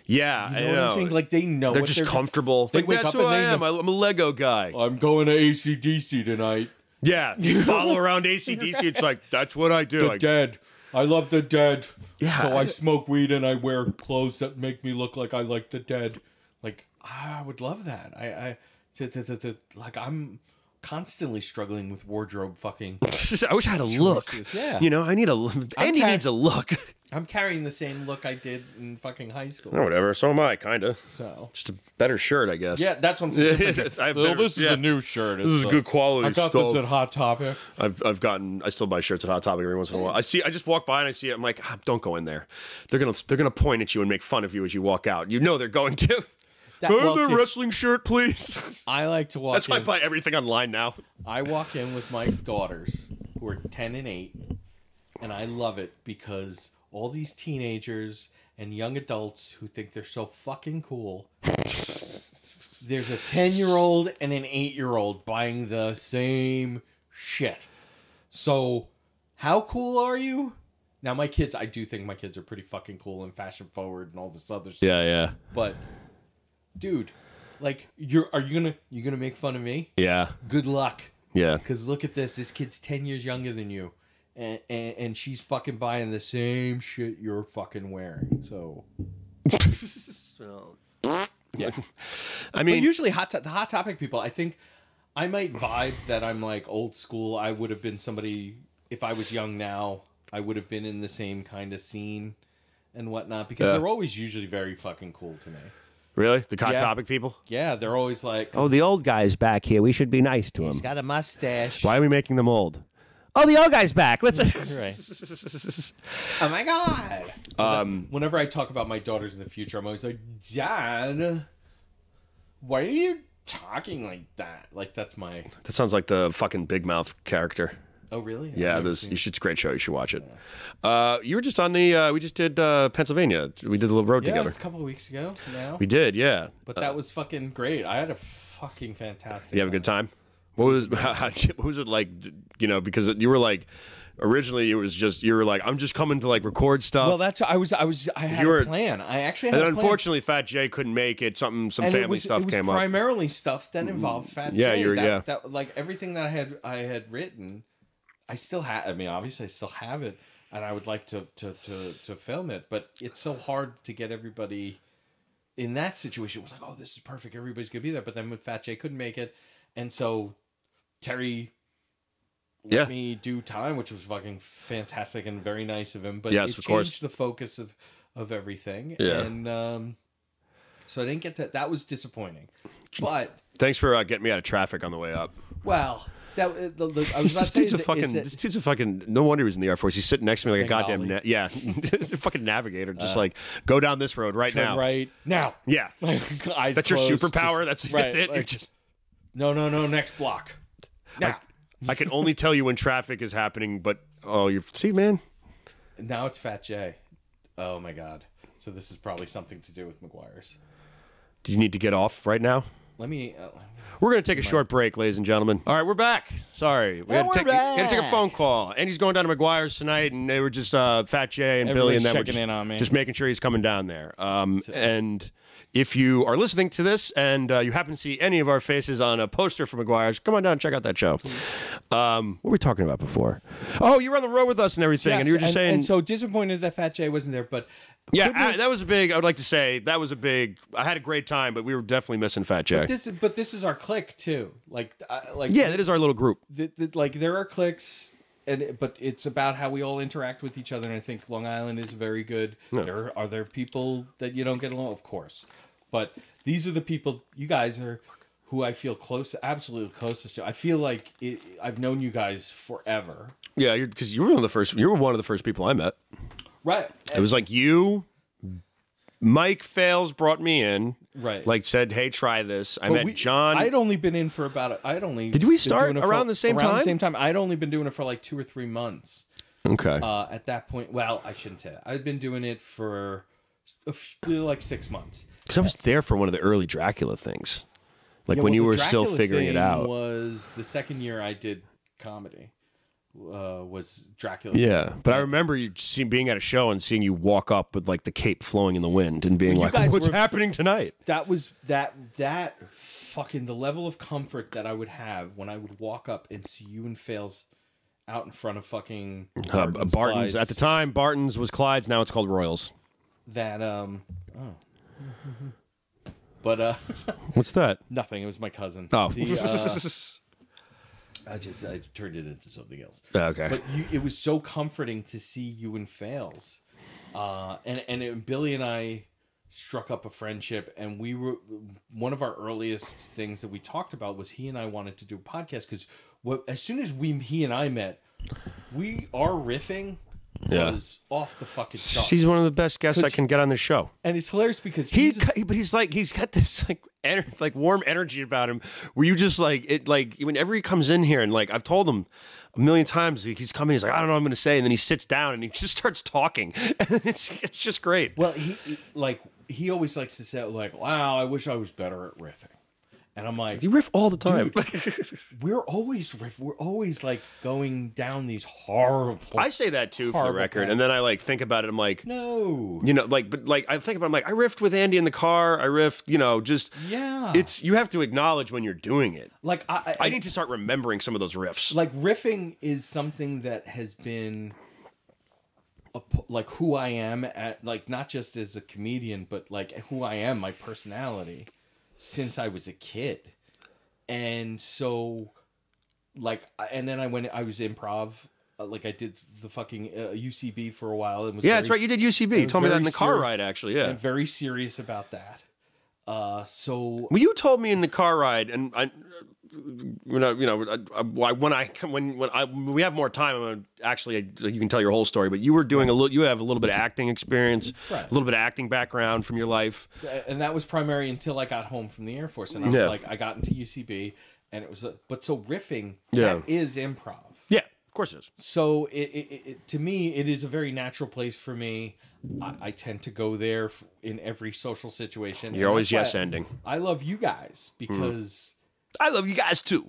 Yeah, you know I know. What I'm saying? Like they know they're what just they're comfortable. They like, wake that's up who and I am. Know. I'm a Lego guy. I'm going to A C D C tonight. Yeah, you follow around A C D C. It's like that's what I do. The I, dead. I love the dead. Yeah. So I, I smoke weed and I wear clothes that make me look like I like the dead. Like I would love that. I I t -t -t -t like I'm. Constantly struggling with wardrobe fucking I wish I had a choices. Look. Yeah. You know, I need a look. Andy needs a look. I'm carrying the same look I did in fucking high school. Oh, whatever. So am I, kind of. So. Just a better shirt, I guess. Yeah, that's what I'm saying. Well, better, this is yeah. a new shirt. It's this is like, good quality stuff. I got stuff. This at Hot Topic. I've, I've gotten, I still buy shirts at Hot Topic every once in a while. I see, I just walk by and I see it. I'm like, ah, don't go in there. They're going to they're gonna point at you and make fun of you as you walk out. You know they're going to. That, well, the wrestling shirt, please. I like to walk That's in. Why I buy everything online now. I walk in with my daughters, who are ten and eight, and I love it because all these teenagers and young adults who think they're so fucking cool, there's a ten-year-old and an eight-year-old buying the same shit. So, how cool are you? Now, my kids, I do think my kids are pretty fucking cool and fashion-forward and all this other stuff. Yeah, yeah. But... Dude, like, you're are you gonna you gonna make fun of me? Yeah. Good luck. Yeah. Because look at this. This kid's ten years younger than you, and and, and she's fucking buying the same shit you're fucking wearing. So. so. Yeah. I mean, but usually hot to the Hot Topic people. I think I might vibe that I'm like old school. I would have been somebody, if I was young now, I would have been in the same kind of scene and whatnot, because yeah. they're always usually very fucking cool to me. Really? The Hot yeah. Topic people? Yeah, they're always like... Oh, the old guy's back here. We should be nice to he's him. He's got a mustache. Why are we making them old? Oh, the old guy's back. Let's... right. Oh, my God. Um, Whenever I talk about my daughters in the future, I'm always like, Dad, why are you talking like that? Like, that's my... That sounds like the fucking Big Mouth character. Oh, really? I've yeah, this, you should, it's a great show. You should watch it. Yeah. Uh, you were just on the, uh, we just did uh, Pennsylvania. We did the little road yeah, together. Yeah, it was a couple of weeks ago now. We did, yeah. But uh, that was fucking great. I had a fucking fantastic You have time. a good time? What was, what was it like, you know, because you were like, originally it was just, you were like, I'm just coming to like record stuff. Well, that's, I was, I was, I had were, a plan. I actually had and a plan. Unfortunately, Fat Jay couldn't make it. Something, some and family was, stuff came up. It was primarily up. stuff that involved Fat yeah, Jay. You're, that, yeah, that, like everything that I had, I had written... I still have, I mean, obviously I still have it, and I would like to, to, to, to film it, but it's so hard to get everybody in that situation. It was like, oh, this is perfect. Everybody's going to be there. But then when Fat Jay couldn't make it, and so Terry let yeah. me do time, which was fucking fantastic and very nice of him. But yes, it of changed course. the focus of, of everything. Yeah. And um, so I didn't get to, that was disappointing. But thanks for uh, getting me out of traffic on the way up. Well... That, the, the, I was about this, to dude's is, fucking, is that, this dude's a fucking... No wonder he was in the Air Force. He's sitting next to me like a goddamn... Na yeah. It's a fucking navigator. Just uh, like, go down this road right turn now. right now. Yeah. Eyes that's closed, your superpower? Just, that's, right, that's it? Like, you're just... No, no, no. Next block. Now. I, I can only tell you when traffic is happening, but... Oh, you see, man? Now it's Fat Jay. Oh, my God. So this is probably something to do with McGuire's. Do you need to get off right now? Let me... Uh, we're going to take a short break, ladies and gentlemen. All right, we're back. Sorry. We had to, to take a phone call. And he's going down to McGuire's tonight, and they were just uh, Fat Jay and Everybody's Billy. and checking just, in on me. Just making sure he's coming down there. Um, so. And if you are listening to this and uh, you happen to see any of our faces on a poster for McGuire's, come on down and check out that show. Um, what were we talking about before? Oh, you were on the road with us and everything, yes, and you were just and, saying... And so disappointed that Fat Jay wasn't there, but... Yeah, I, that was a big, I would like to say, that was a big, I had a great time, but we were definitely missing Fat Jay. But this is, but this is our clique, too. Like, uh, like yeah, that is our little group. The, the, like, there are cliques, and but it's about how we all interact with each other, and I think Long Island is very good. No. There, are there people that you don't get along? Of course. But these are the people, you guys are who I feel close, absolutely closest to. I feel like it, I've known you guys forever. Yeah, because you were one of the first, you were one of the first people I met. Right. It was like you, Mike Fails brought me in. Right. Like said, hey, try this. I but met we, John. I'd only been in for about, a, I'd only. Did we start around for, the same around time? Around the same time. I'd only been doing it for like two or three months. Okay. Uh, at that point, well, I shouldn't say that. I'd been doing it for a few, like six months. Because I was there for one of the early Dracula things. Like yeah, when well, you were Dracula still figuring thing it out. Was the second year I did comedy. Uh, was Dracula. Yeah, but I remember you seeing, being at a show and seeing you walk up with like the cape flowing in the wind and being well, like, what's were, happening tonight? That was that that fucking the level of comfort that I would have when I would walk up and see you and Fails out in front of fucking Barton's. Uh, Barton's. At the time, Barton's was Clyde's. Now it's called Royals. That, um... Oh. But, uh... What's that? Nothing. It was my cousin. Oh. The, uh, I just I turned it into something else. Okay, but you, it was so comforting to see you and Fails, uh, and and it, Billy and I struck up a friendship, and we were one of our earliest things that we talked about was he and I wanted to do a podcast because as soon as we he and I met, we are riffing. Yeah. Was off the fucking top. She's one of the best guests I can get on this show, and it's hilarious because he's he, but he's like he's got this like energy, like warm energy about him. Where you just like it, like whenever he comes in here, and like I've told him a million times, he's coming. He's like, I don't know what I'm going to say, and then he sits down and he just starts talking, and it's it's just great. Well, he, he like he always likes to say like, wow, I wish I was better at riffing. And I'm like... You riff all the time. We're always riff. We're always, like, going down these horrible... I say that, too, for the record. Plans. And then I, like, think about it. I'm like... No. You know, like, but, like, I think about it. I'm like, I riffed with Andy in the car. I riffed, you know, just... Yeah. It's... You have to acknowledge when you're doing it. Like, I... I, I need to start remembering some of those riffs. Like, riffing is something that has been... A, like, who I am at... Like, not just as a comedian, but, like, who I am, my personality... Since I was a kid, And so, like, and then I went, I was improv. Like, I did the fucking uh, U C B for a while. And was yeah, very, that's right. You did U C B. You told me that in the car ride, actually. Yeah. I'm very serious about that. Uh, so... Well, you told me in the car ride, and I... When I, you know, I, I, when I when when I when we have more time, I'm gonna, actually I, you can tell your whole story. But you were doing a little, you have a little bit of acting experience, right. a little bit of acting background from your life, and that was primary until I got home from the Air Force, and I was yeah. like, I got into U C B, and it was, a, but so riffing, yeah. that is improv. Yeah, of course it is. So it, it, it to me, it is a very natural place for me. I, I tend to go there in every social situation. You're always yes ending. I love you guys because. Mm. I love you guys too.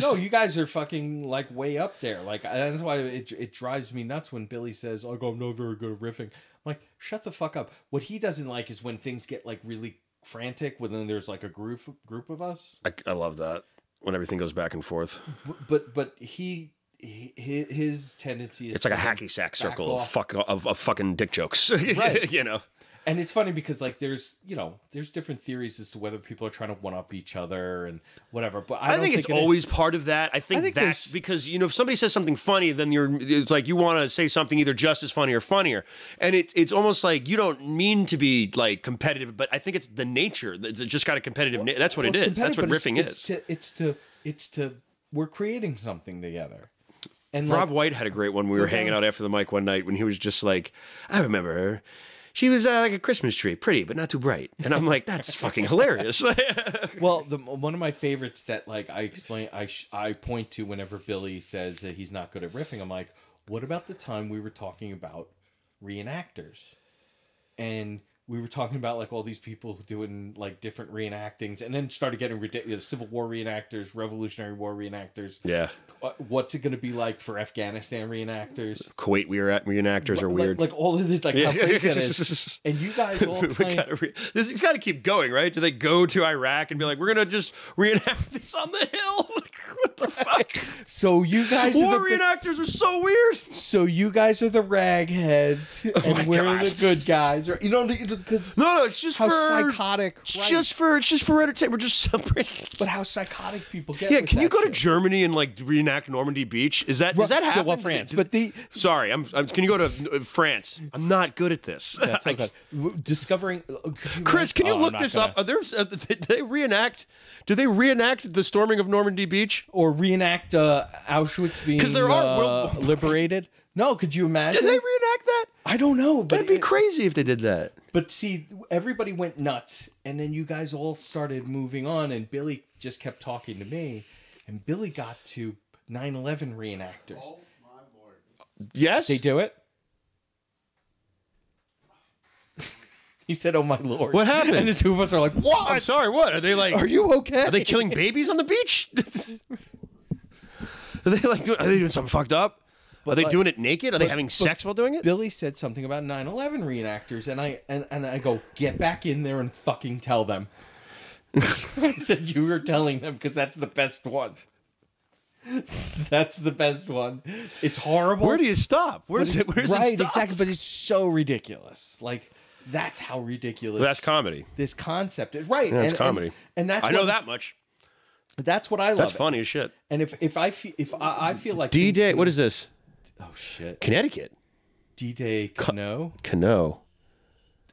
No, you guys are fucking like way up there. Like that's why it it drives me nuts when Billy says, "Oh, I'm not very good at riffing." I'm like, shut the fuck up. What he doesn't like is when things get like really frantic. When then there's like a group group of us. I, I love that when everything goes back and forth. But but, but he, he his tendency is it's like a hacky sack circle of fuck of, of fucking dick jokes. Right. You know. And it's funny because, like, there's, you know, there's different theories as to whether people are trying to one-up each other and whatever. But I, I don't think, think it's it always is. part of that. I think, I think that's there's... because, you know, if somebody says something funny, then you're, it's like you want to say something either just as funny or funnier. And it, it's almost like you don't mean to be, like, competitive, but I think it's the nature. It's just got a competitive well, That's what well, it is. That's what riffing it's, is. It's to, it's to, it's to, we're creating something together. And Rob like, White had a great one. We were hanging out after the mic one night when he was just like, I remember her. She was uh, like a Christmas tree, pretty, but not too bright. And I'm like, that's fucking hilarious. Well, the, one of my favorites that like I explain, I, sh I point to whenever Billy says that he's not good at riffing, I'm like, what about the time we were talking about reenactors? And we were talking about like all these people doing like different reenactings and then started getting ridiculous. Civil War reenactors, Revolutionary War reenactors. Yeah. What's it going to be like for Afghanistan reenactors? Kuwait reenactors are weird. Like, like all of this, like yeah. how big that is. And you guys all playing. This has got to keep going, right? Do they go to Iraq and be like, we're going to just reenact this on the hill? What the fuck? So you guys. War are the, reenactors are so weird. So you guys are the ragheads oh and we're God. the good guys. Or, you know, because no, no, it's just how for psychotic. It's right. just for it's just for entertainment. We're just celebrating. But how psychotic people get. Yeah, can you go shit. to Germany and like reenact Normandy Beach? Is that does that happen? Well, France, but the sorry, I'm, I'm. Can you go to France? I'm not good at this. Yeah, it's okay. I, Discovering Chris, can you oh, look this gonna... up? Are there? Uh, did they reenact? Do they reenact the storming of Normandy Beach or reenact uh, Auschwitz being there are, uh, liberated? No, could you imagine? Did they reenact that? I don't know. But That'd be it, crazy if they did that. But see, everybody went nuts, and then you guys all started moving on, and Billy just kept talking to me, and Billy got to nine eleven reenactors. Oh, my Lord. Yes? They do it? He said, oh, my Lord. What happened? And the two of us are like, what? I'm sorry, what? Are they like... Are you okay? Are they killing babies on the beach? Are they like doing, are they doing something fucked up? But are they like, doing it naked? Are but, they having sex while doing it? Billy said something about nine eleven reenactors, and I and, and I go, get back in there and fucking tell them. I said, you were telling them because that's the best one. That's the best one. It's horrible. Where do you stop? Where does it? Where does right, it stop? Exactly. But it's so ridiculous. Like that's how ridiculous. Well, that's comedy. This concept is right. Yeah, that's and, comedy, and, and that's I know that much. That's what I love. That's funny it. as shit. And if if I feel if I, I feel like D-Day, what is this? Oh, shit. Connecticut. D-Day Cano. Cano.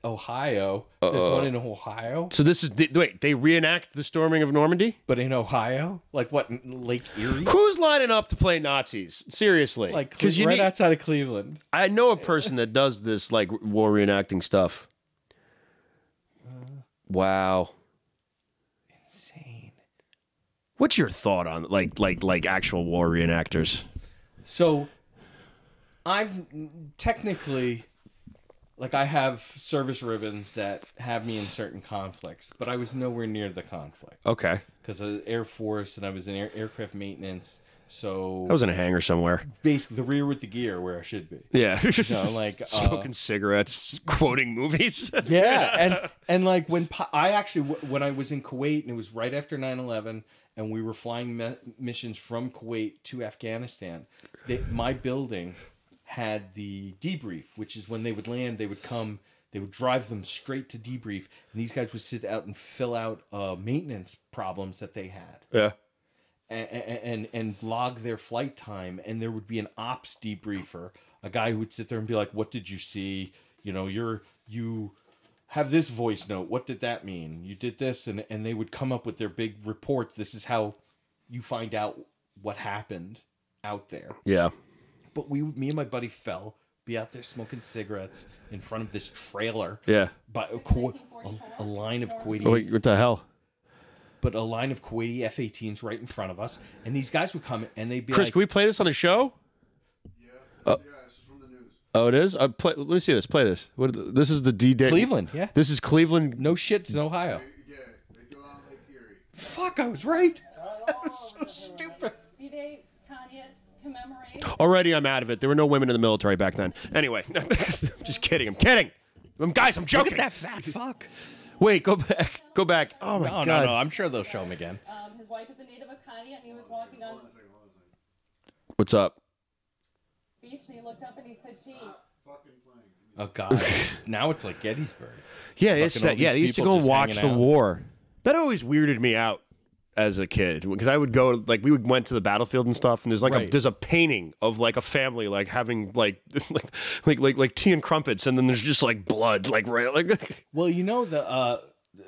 Ohio. Uh-oh. There's one in Ohio. So this is... The, wait, they reenact the storming of Normandy? But in Ohio? Like what, Lake Erie? Who's lining up to play Nazis? Seriously. Like right need, outside of Cleveland. I know a person that does this, like, war reenacting stuff. Uh, wow. Insane. What's your thought on, like, like, like actual war reenactors? So... I've technically, like, I have service ribbons that have me in certain conflicts, but I was nowhere near the conflict. Okay. Because I was Air Force and I was in air, aircraft maintenance, so... I was in a hangar somewhere. Basically, the rear with the gear where I should be. Yeah. You know, like... Uh, smoking cigarettes, quoting movies. Yeah. And, and like, when I actually, when I was in Kuwait, and it was right after nine eleven, and we were flying missions from Kuwait to Afghanistan, they, my building... had the debrief, which is when they would land, they would come, They would drive them straight to debrief, and these guys would sit out and fill out uh, maintenance problems that they had. Yeah. And, and, and log their flight time, and there would be an ops debriefer, a guy who would sit there and be like, what did you see? You know, you're, you have this voice note. What did that mean? You did this, and, and they would come up with their big report. This is how you find out what happened out there. Yeah. But we, me and my buddy fell, be out there smoking cigarettes in front of this trailer. Yeah. By a, co a, a line of Kuwaiti. Wait, what the hell? But a line of Kuwaiti F eighteens right in front of us. And these guys would come and they'd be Chris, like... Chris, can we play this on the show? Yeah. Uh, yeah, this is from the news. Oh, it is? Uh, play, let me see this. Play this. What the, this is the D-Day. Cleveland, yeah. This is Cleveland. No shit, it's in Ohio. Yeah, they go out Lake Erie. Fuck, I was right. That was so stupid. D-Day, Kanye, commemorate. Already I'm out of it. There were no women in the military back then. Anyway, I'm just kidding. I'm kidding. I'm, guys, I'm joking. Look at that fat fuck. Wait, go back. Go back. Oh, my no, God. No, no, I'm sure they'll show him again. Um, his wife is a native of Connie, and he was walking on... What's up? Beach, and he looked up, and he said, gee... Oh, God. Now it's like Gettysburg. Yeah, it's that, yeah, they used to go watch the out. war. That always weirded me out as a kid, because I would go, like, we would went to the battlefield and stuff, and there's, like, right. a, there's a painting of, like, a family, like, having, like, like, like, like, like tea and crumpets, and then there's just, like, blood, like, right, like... Well, you know, the... Uh,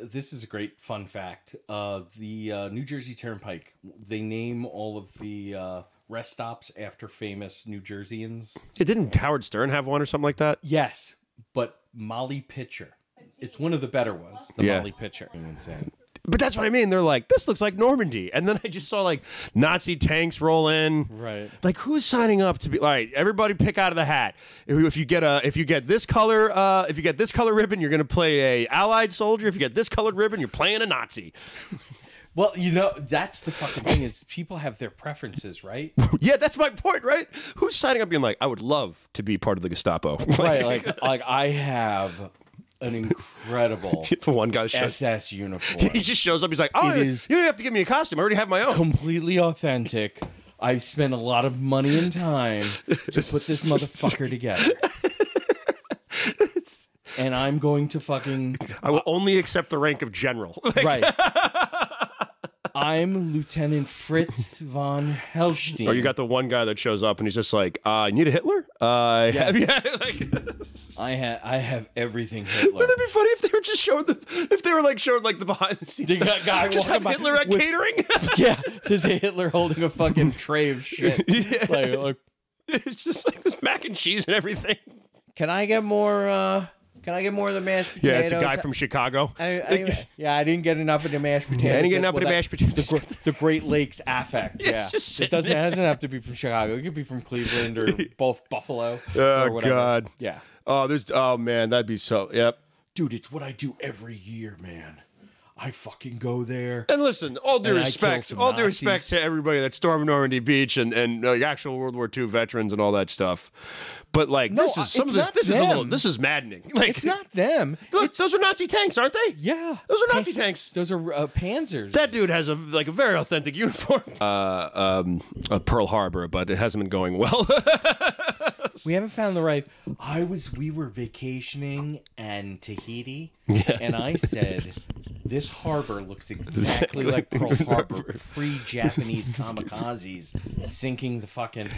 this is a great fun fact. Uh, the uh, New Jersey Turnpike, they name all of the uh, rest stops after famous New Jerseyans. It didn't Howard Stern have one or something like that? Yes, but Molly Pitcher. It's one of the better ones, the yeah. Molly Pitcher. But that's what I mean. They're like, this looks like Normandy. And then I just saw, like, Nazi tanks roll in. Right. Like, who's signing up to be like, everybody pick out of the hat. If, if you get a, if you get this color, uh, if you get this color ribbon, you're going to play a Allied soldier. If you get this colored ribbon, you're playing a Nazi. Well, you know, that's the fucking thing is people have their preferences, right? Yeah, that's my point, right? Who's signing up being like, I would love to be part of the Gestapo. Right. Like, like I have... an incredible one guy S S uniform. He just shows up. He's like, "Oh, it is you don't have to give me a costume. I already have my own." Completely authentic. I've spent a lot of money and time to put this motherfucker together, and I'm going to fucking. I will only accept the rank of general. Like, right. I'm Lieutenant Fritz von Hellstein. Or you got the one guy that shows up and he's just like, uh, "You need a Hitler? Uh, yeah. have you had, like, I have, I have everything Hitler." Wouldn't it be funny if they were just showing the, if they were like showing like the behind the scenes? The guy just have Hitler at with, catering. Yeah, there's a Hitler holding a fucking tray of shit. Yeah. Like, like, it's just like this mac and cheese and everything. Can I get more? Uh... Can I get more of the mashed potatoes? Yeah, it's a guy from Chicago. I, I, yeah, I didn't get enough of the mashed potatoes. Yeah, I didn't get enough well, of the mashed potatoes. The, the Great Lakes affect. Yeah, yeah. Just it doesn't there. It doesn't have to be from Chicago. It could be from Cleveland or both Buffalo. Oh, or whatever. God. Yeah. Oh, there's. Oh man, that'd be so. Yep. Dude, it's what I do every year, man. I fucking go there. And listen, all due respect, all due respect to everybody that stormed Normandy Beach and and uh, actual World War Two veterans and all that stuff. But like no, this is some of this. This them. is a little. This is maddening. Like it's not them. Look, it's, those are Nazi tanks, aren't they? Yeah, those are Nazi Pan tanks. Those are uh, Panzers. That dude has a like a very authentic uniform. Uh, um, a Pearl Harbor, but it hasn't been going well. We haven't found the right. I was. We were vacationing in Tahiti, yeah. And I said, "This harbor looks exactly like Pearl Harbor pre-Japanese kamikazes sinking the fucking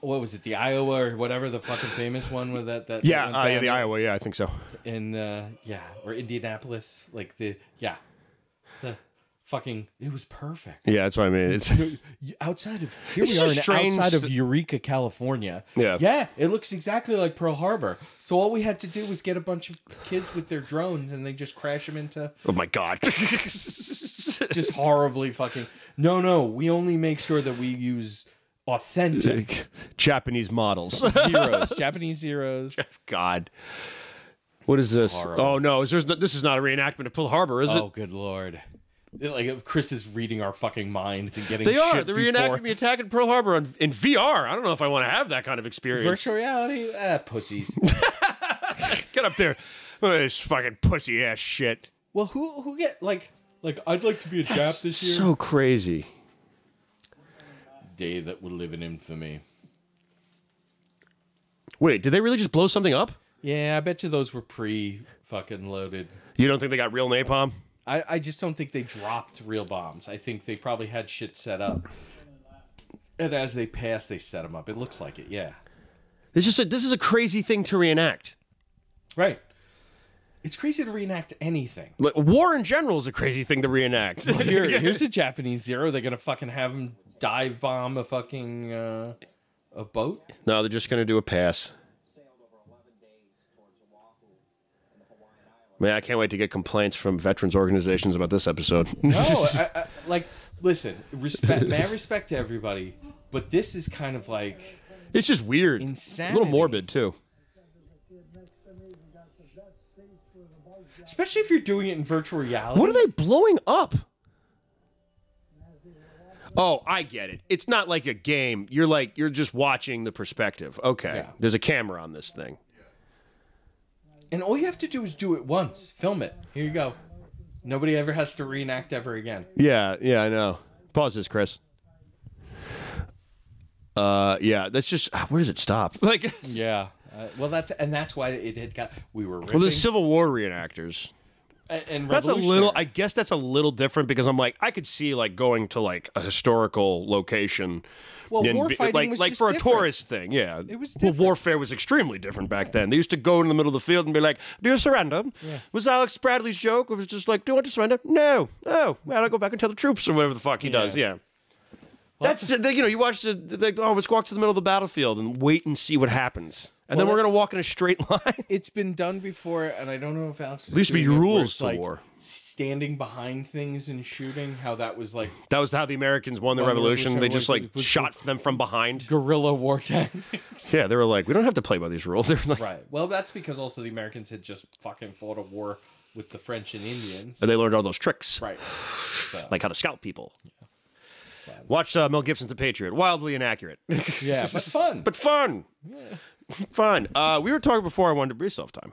what was it, the Iowa or whatever the fucking famous one with that that yeah, uh, yeah, the Iowa, yeah, I think so. In uh, yeah, or Indianapolis, like the yeah, the fucking it was perfect. Yeah, that's what I mean. It's outside of here we are in, outside of Eureka, California. Yeah, yeah, it looks exactly like Pearl Harbor. So all we had to do was get a bunch of kids with their drones and they just crash them into. Oh my God! Just horribly fucking. No, no, we only make sure that we use authentic Japanese models, zeros, Japanese zeros. God. What is this? Horrible. Oh no, is there's no, this is not a reenactment of Pearl Harbor, is oh, it? Oh good Lord. Like Chris is reading our fucking minds and getting. They are. Shit they're reenacting me attacking Pearl Harbor on, in V R. I don't know if I want to have that kind of experience. Virtual reality, ah, pussies. Get up there, oh, this fucking pussy ass shit. Well, who who get like like I'd like to be a Jap this year. So crazy. Day that will live in infamy. Wait, did they really just blow something up? Yeah, I bet you those were pre-fucking loaded. You don't think they got real napalm? I, I just don't think they dropped real bombs. I think they probably had shit set up. And as they passed, they set them up. It looks like it, yeah. It's just a, this is a crazy thing to reenact. Right. It's crazy to reenact anything. Like, war in general is a crazy thing to reenact. Well, here, here's a Japanese Zero. They're going to fucking have him dive bomb a fucking uh, a boat? No, they're just going to do a pass. Man, I can't wait to get complaints from veterans organizations about this episode. No, I, I, like, listen, respect, mad respect to everybody, but this is kind of like... It's just weird. Insanity. A little morbid, too. Especially if you're doing it in virtual reality. What are they blowing up? Oh, I get it. It's not like a game. You're like, you're just watching the perspective. Okay. Yeah. There's a camera on this thing. And all you have to do is do it once. Film it. Here you go. Nobody ever has to reenact ever again. Yeah, yeah, I know. Pause this, Chris. Uh, yeah, that's just, where does it stop? Like, yeah. Uh, well, that's and that's why it had got. We were riffing. Well, the Civil War reenactors, and, and that's a little. I guess that's a little different because I'm like, I could see like going to like a historical location. Well, war fighting like, was like just for a different. Tourist thing, yeah. It was different. Well, warfare was extremely different back then. They used to go in the middle of the field and be like, "Do you surrender?" Yeah. Was Alex Bradley's joke? It was just like, "Do you want to surrender?" No. Oh, well, I'll go back and tell the troops or whatever the fuck he yeah. does. Yeah. Well, that's, that's the, you know, you watch the, the oh, let's walk to the middle of the battlefield and wait and see what happens. And well, then we're going to walk in a straight line. It's been done before, and I don't know if Alex was At least be rules to like war. Standing behind things and shooting, how that was like... That was how the Americans won the revolution. The they just, like, shot them from behind. Guerrilla war tactics. Yeah, they were like, we don't have to play by these rules. They're like, right. Well, that's because also the Americans had just fucking fought a war with the French and Indians. And they learned all those tricks. Right. So. Like how to scout people. Yeah. Watch uh, Mel Gibson's The Patriot. Wildly inaccurate. Yeah, but fun. But fun. Yeah. Fine. Uh, we were talking before I wanted to bring this off time.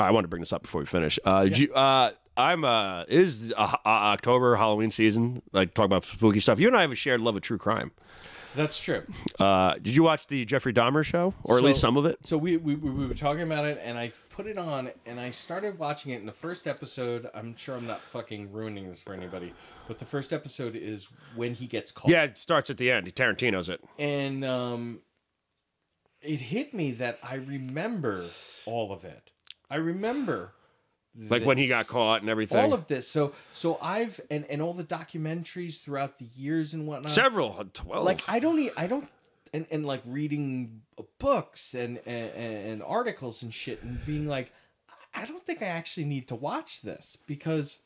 I wanted to bring this up before we finish. Uh, yeah. you, uh, I'm uh, is uh, uh, October Halloween season. Like talking about spooky stuff. You and I have a shared love of true crime. That's true. Uh, did you watch the Jeffrey Dahmer show, or so, at least some of it? So we, we we were talking about it, and I put it on, and I started watching it. In the first episode, I'm sure I'm not fucking ruining this for anybody, but the first episode is when he gets caught. Yeah, it starts at the end. Tarantino's it, and um. It hit me that I remember all of it. I remember this. Like when he got caught and everything. All of this. So so I've and, and all the documentaries throughout the years and whatnot. Several twelve. Like I don't I don't and, and like reading books and, and and articles and shit and being like, I don't think I actually need to watch this because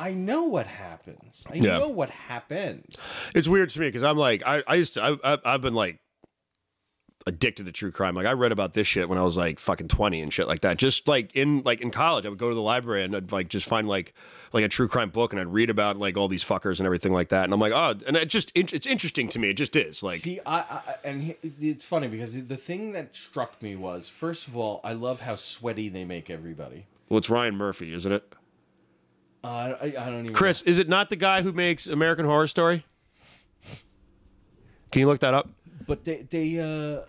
I know what happens. I yeah. know what happened. It's weird to me because I'm like I, I used to I, I I've been like addicted to true crime. Like I read about this shit when I was like fucking twenty and shit like that. Just like in like in college, I would go to the library and I'd like just find like like a true crime book and I'd read about like all these fuckers and everything like that. And I'm like, oh, and it just it's interesting to me. It just is. Like, see, I, I and it's funny because the thing that struck me was first of all, I love how sweaty they make everybody. Well, it's Ryan Murphy, isn't it? Uh, I, I don't even. Chris, know. Is it not the guy who makes American Horror Story? Can you look that up? But they they. Uh...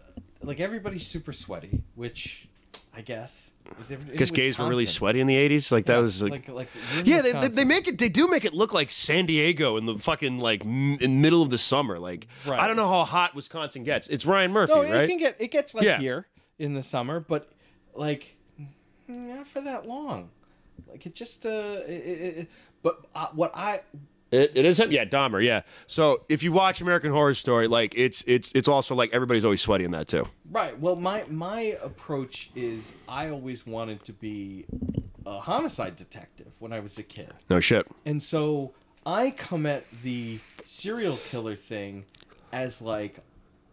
Like, everybody's super sweaty, which I guess. Because gays were really sweaty in the eighties. Like, yeah, that was like. like, like yeah, they, they, they make it, they do make it look like San Diego in the fucking, like, m in middle of the summer. Like, right. I don't know how hot Wisconsin gets. It's Ryan Murphy, no, it right? Can get, it gets like yeah. here in the summer, but like, not for that long. Like, it just. Uh, it, it, it, but uh, what I. It, it is him, yeah, Dahmer, yeah. So if you watch American Horror Story, like it's it's it's also like everybody's always sweaty in that too. Right. Well, my my approach is I always wanted to be a homicide detective when I was a kid. No shit. And so I come at the serial killer thing as like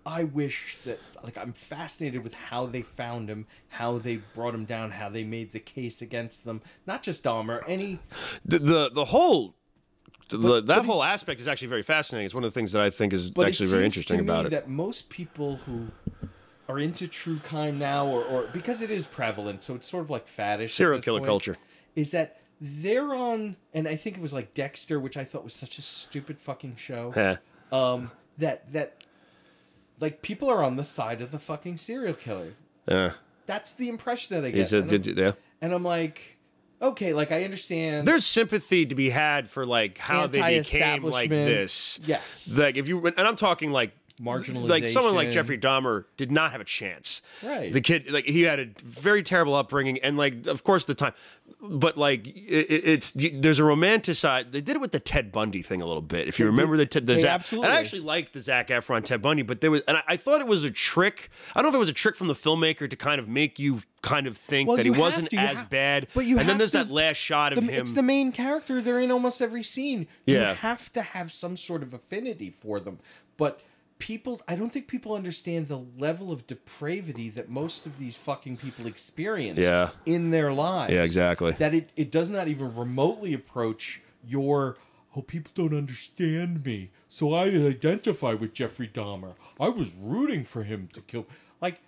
I wish that like I'm fascinated with how they found him, how they brought him down, how they made the case against them. Not just Dahmer, any the the, the whole. The, but, that but whole it, aspect is actually very fascinating. It's one of the things that I think is actually very interesting to me about it. That most people who are into true crime now, or, or because it is prevalent, so it's sort of like faddish. Serial killer point, culture is that they're on, and I think it was like Dexter, which I thought was such a stupid fucking show. Yeah. Um, that that like people are on the side of the fucking serial killer. Yeah. That's the impression that I get. Is it, and, did you, yeah. and I'm like, okay, like I understand. There's sympathy to be had for like how they became like this. Yes. Like if you, and I'm talking like marginalization. Like someone like Jeffrey Dahmer did not have a chance. Right. The kid, like he had a very terrible upbringing, and like of course the time, but like it, it's there's a romanticized. They did it with the Ted Bundy thing a little bit. If you they remember did, the, the Zac, absolutely. And I actually liked the Zac Efron Ted Bundy, but there was, and I, I thought it was a trick. I don't know if it was a trick from the filmmaker to kind of make you kind of think well, that he wasn't to, as have, bad. But you and then there's to, that last shot of the, him. It's the main character. They're in almost every scene. Yeah. You have to have some sort of affinity for them, but. People, I don't think people understand the level of depravity that most of these fucking people experience yeah. in their lives. Yeah, exactly. That it, it does not even remotely approach your, oh, people don't understand me, so I identify with Jeffrey Dahmer. I was rooting for him to kill. Like,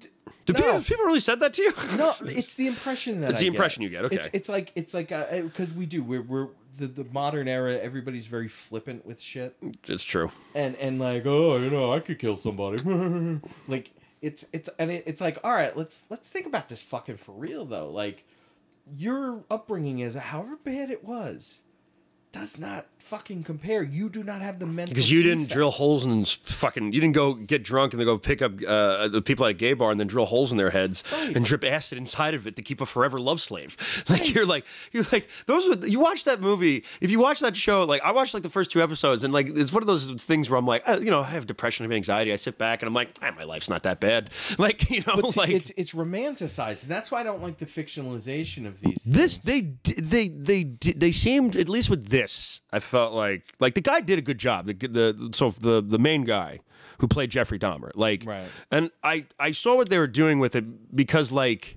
do no. people, have people really said that to you? No, it's the impression that it's I the impression get. you get. Okay, it's, it's like it's like because we do. We're we're the, the modern era. Everybody's very flippant with shit. It's true. And and like oh, you know, I could kill somebody. Like it's it's and it, it's like all right, let's let's think about this fucking for real though. Like your upbringing is however bad it was. Does not fucking compare. You do not have the mental because you defense. didn't drill holes and fucking. You didn't go get drunk and then go pick up uh, the people at a gay bar and then drill holes in their heads right. and drip acid inside of it to keep a forever love slave. Like right. you're like you're like those. Were, you watch that movie. If you watch that show, like I watched like the first two episodes and like it's one of those things where I'm like, uh, you know, I have depression, I have anxiety. I sit back and I'm like, ah, my life's not that bad. Like you know, but like it's, it's romanticized, and that's why I don't like the fictionalization of these. This things. they they they they seemed at least with this. This I felt like like the guy did a good job. The the so the the main guy who played Jeffrey Dahmer, like, right. and I I saw what they were doing with it because like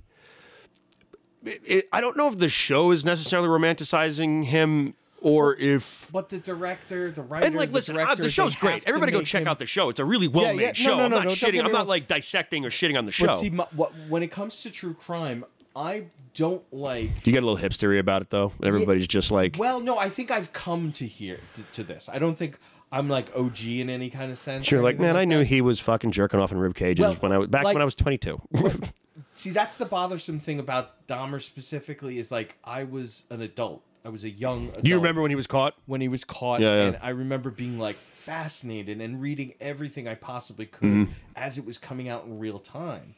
it, it, I don't know if the show is necessarily romanticizing him. Or if, but the director, the writer, and like, the listen, I, the show's great. Everybody go check him... out the show. It's a really well-made yeah, yeah. no, show. No, no, I'm not no, shitting. I'm wrong. not like dissecting or shitting on the show. But see, my, what, when it comes to true crime, I don't like. Do you get a little hipstery about it though? Everybody's yeah, just like. Well, no, I think I've come to here to, to this. I don't think I'm like O G in any kind of sense. You're like, man, like I knew that. he was fucking jerking off in rib cages well, when I was back like, when I was twenty-two. See, that's the bothersome thing about Dahmer specifically is like I was an adult. I was a young adult. Do you remember when he was caught? When he was caught. Yeah, yeah. And I remember being like fascinated and reading everything I possibly could mm-hmm. as it was coming out in real time.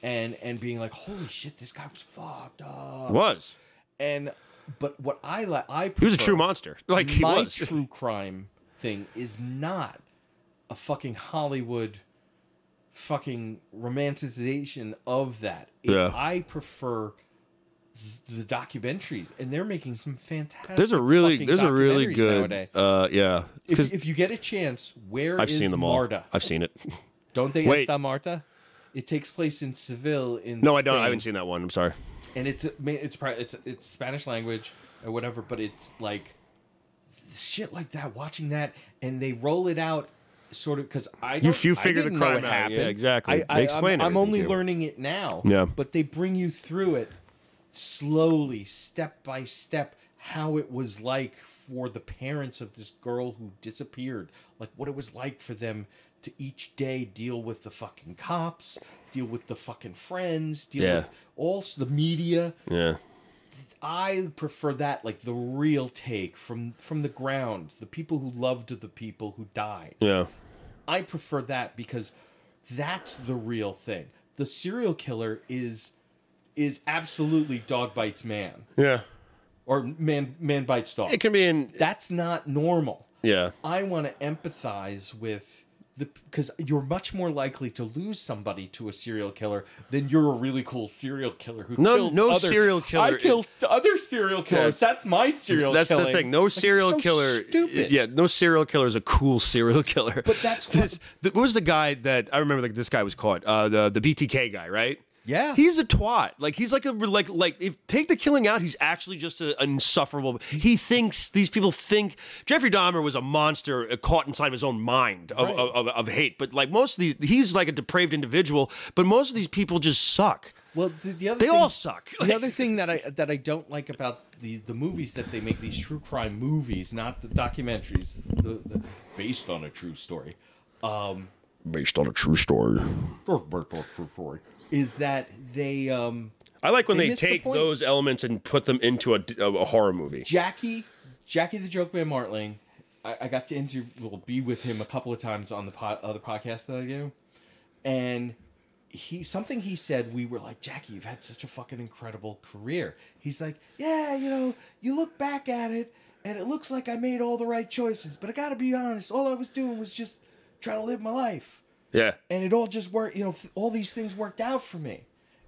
And and being like, holy shit, this guy was fucked up. Was. And but what I like I prefer, he was a true monster. Like he my was. My true crime thing is not a fucking Hollywood fucking romanticization of that. It, yeah. I prefer the documentaries, and they're making some fantastic. There's a really, there's a really good, uh, yeah. If, if you get a chance, where I've is seen them Marta? All. I've seen it. Don't they Wait. Esta Marta? It takes place in Seville. In no, Spain. I don't. I haven't seen that one. I'm sorry. And it's it's it's it's Spanish language or whatever, but it's like shit like that. Watching that, and they roll it out. Sort of because I don't, you figure I didn't the crime know out. Yeah, exactly. I, I, they explain it. I'm, I'm only too. learning it now. Yeah, but they bring you through it. Slowly, step by step, how it was like for the parents of this girl who disappeared. Like, what it was like for them to each day deal with the fucking cops, deal with the fucking friends, deal yeah. with all the media. Yeah. I prefer that, like, the real take from, from the ground. The people who loved the people who died. Yeah. I prefer that because that's the real thing. The serial killer is... is absolutely dog bites man. Yeah. Or man man bites dog. It can be in... That's not normal. Yeah. I want to empathize with... the because you're much more likely to lose somebody to a serial killer than you're a really cool serial killer who no, kills no other... No serial killer... I killed other serial killers. Yeah, that's my serial killer. That's killing. the thing. No serial like, so killer... stupid. Yeah, no serial killer is a cool serial killer. But that's... What, this, the, what was the guy that... I remember like this guy was caught. Uh, the, the B T K guy, right? Yeah, he's a twat. Like he's like a like like if take the killing out, he's actually just a, an insufferable. He thinks these people think Jeffrey Dahmer was a monster caught inside of his own mind of, right. of, of, of hate. But like most of these, he's like a depraved individual. But most of these people just suck. Well, the, the other they thing, all suck. The other thing that I that I don't like about the the movies that they make these true crime movies, not the documentaries, the, the, based on a true story, um, based on a true story, based on a true story. is that they... Um, I like when they, they take the those elements and put them into a, a horror movie. Jackie, Jackie the Joke Man Martling, I, I got to inter well, be with him a couple of times on the po other podcast that I do. And he something he said, we were like, Jackie, you've had such a fucking incredible career. He's like, yeah, you know, you look back at it, and it looks like I made all the right choices. But I got to be honest, all I was doing was just trying to live my life. Yeah. And it all just worked, you know, all these things worked out for me.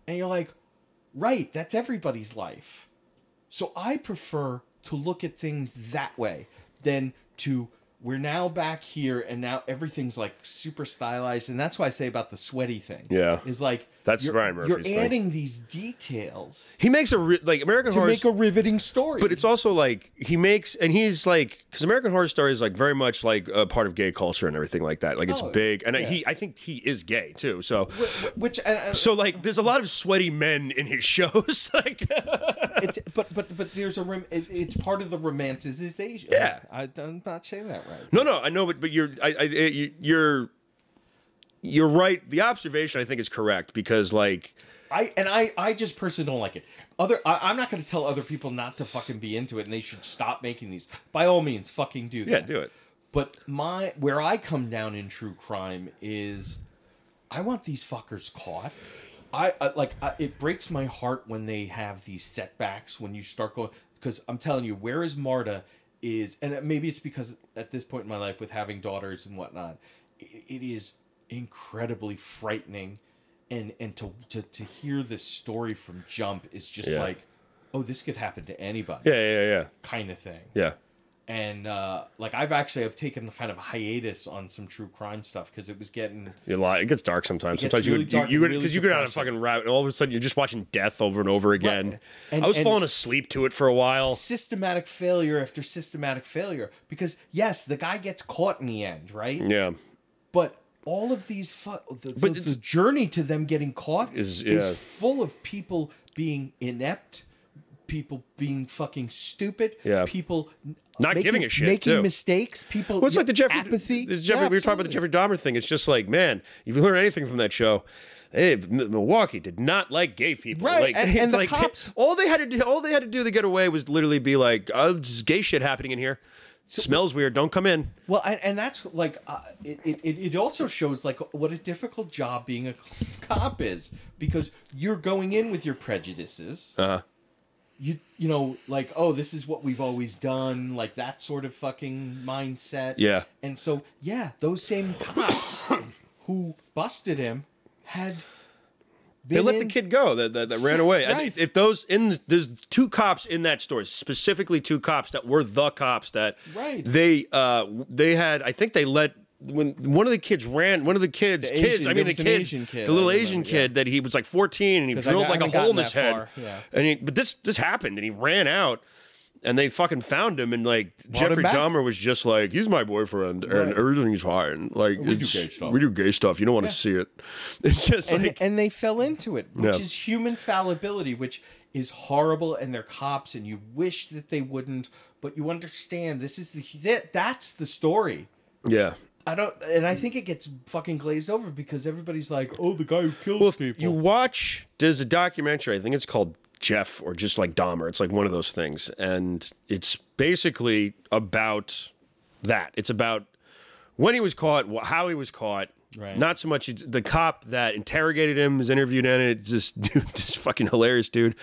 And you're like, right, that's everybody's life. So I prefer to look at things that way than to, we're now back here and now everything's like super stylized. And that's why I say about the sweaty thing. Yeah. Is like, that's you're, Ryan Murphy's you're adding thing. These details. He makes a, like, American Horror Story. To make a riveting story. But it's also like, he makes, and he's like, because American Horror Story is like very much like a part of gay culture and everything like that. Like it's oh, big. And yeah. he, I think he is gay too. So, which, which and, uh, so like, there's a lot of sweaty men in his shows. Like, it's, but, but, but there's a, it's part of the romanticization. Yeah. I, I'm not saying that right. No, no, I know, but, but you're, I, I, you, you're, You're right. The observation, I think, is correct because, like, I and I, I just personally don't like it. Other, I, I'm not going to tell other people not to fucking be into it, and they should stop making these. By all means, fucking do that. Yeah, do it. But my where I come down in true crime is, I want these fuckers caught. I, I like I, it breaks my heart when they have these setbacks when you start going because I'm telling you, where is Marta? Is and maybe it's because at this point in my life with having daughters and whatnot, it, it is. Incredibly frightening and and to, to to hear this story from jump is just yeah. like, oh, this could happen to anybody, yeah yeah yeah kind of thing. Yeah. And uh like I've actually I've taken kind of a hiatus on some true crime stuff because it was getting you lie it gets dark sometimes gets sometimes really you would, you because you, really you get out of fucking rabbit and all of a sudden you're just watching death over and over again. Right. And, I was falling asleep to it for a while. Systematic failure after systematic failure because yes, the guy gets caught in the end, right? Yeah, but all of these, fu the, the, the journey to them getting caught is, yeah. is full of people being inept, people being fucking stupid, yeah. people not making, giving a shit, making too. mistakes, people well, it's like the Jeffrey, apathy. The Jeffrey, yeah, we were talking about the Jeffrey Dahmer thing. It's just like, man, if you learn anything from that show, hey, Milwaukee did not like gay people, right? Like, and, and like, the cops, all they had to do, all they had to do to get away was literally be like, oh, there's gay shit happening in here. So, smells weird. Don't come in. Well, and, and that's like, uh, it, it, it also shows like what a difficult job being a cop is because you're going in with your prejudices. Uh-huh. You, you know, like, oh, this is what we've always done. Like that sort of fucking mindset. Yeah. And so, yeah, those same cops who busted him had... They let the kid go that, that, that ran away. Right. And if those in there's two cops in that story, specifically two cops that were the cops that right. they uh, they had. I think they let when one of the kids ran. One of the kids, the kids. Asian, I mean, the kid, kid, the little Asian know, kid yeah. that he was like fourteen and he drilled got, like a hole in his head. Yeah. And he, but this this happened and he ran out. And they fucking found him, and like Brought Jeffrey Dahmer was just like, "He's my boyfriend, and right. everything's fine. Like we do gay stuff. We do gay stuff. You don't want yeah. to see it. It's just and, like, and they fell into it, which yeah. is human fallibility, which is horrible. And they're cops, and you wish that they wouldn't, but you understand this is the that, that's the story. Yeah. I don't, and I think it gets fucking glazed over because everybody's like, "Oh, the guy who kills well, people." You watch. There's a documentary. I think it's called Jeff or just like Dahmer. It's like one of those things. And it's basically about that. It's about when he was caught, how he was caught. Right. Not so much the cop that interrogated him is interviewed in it. It's this dude, this fucking hilarious dude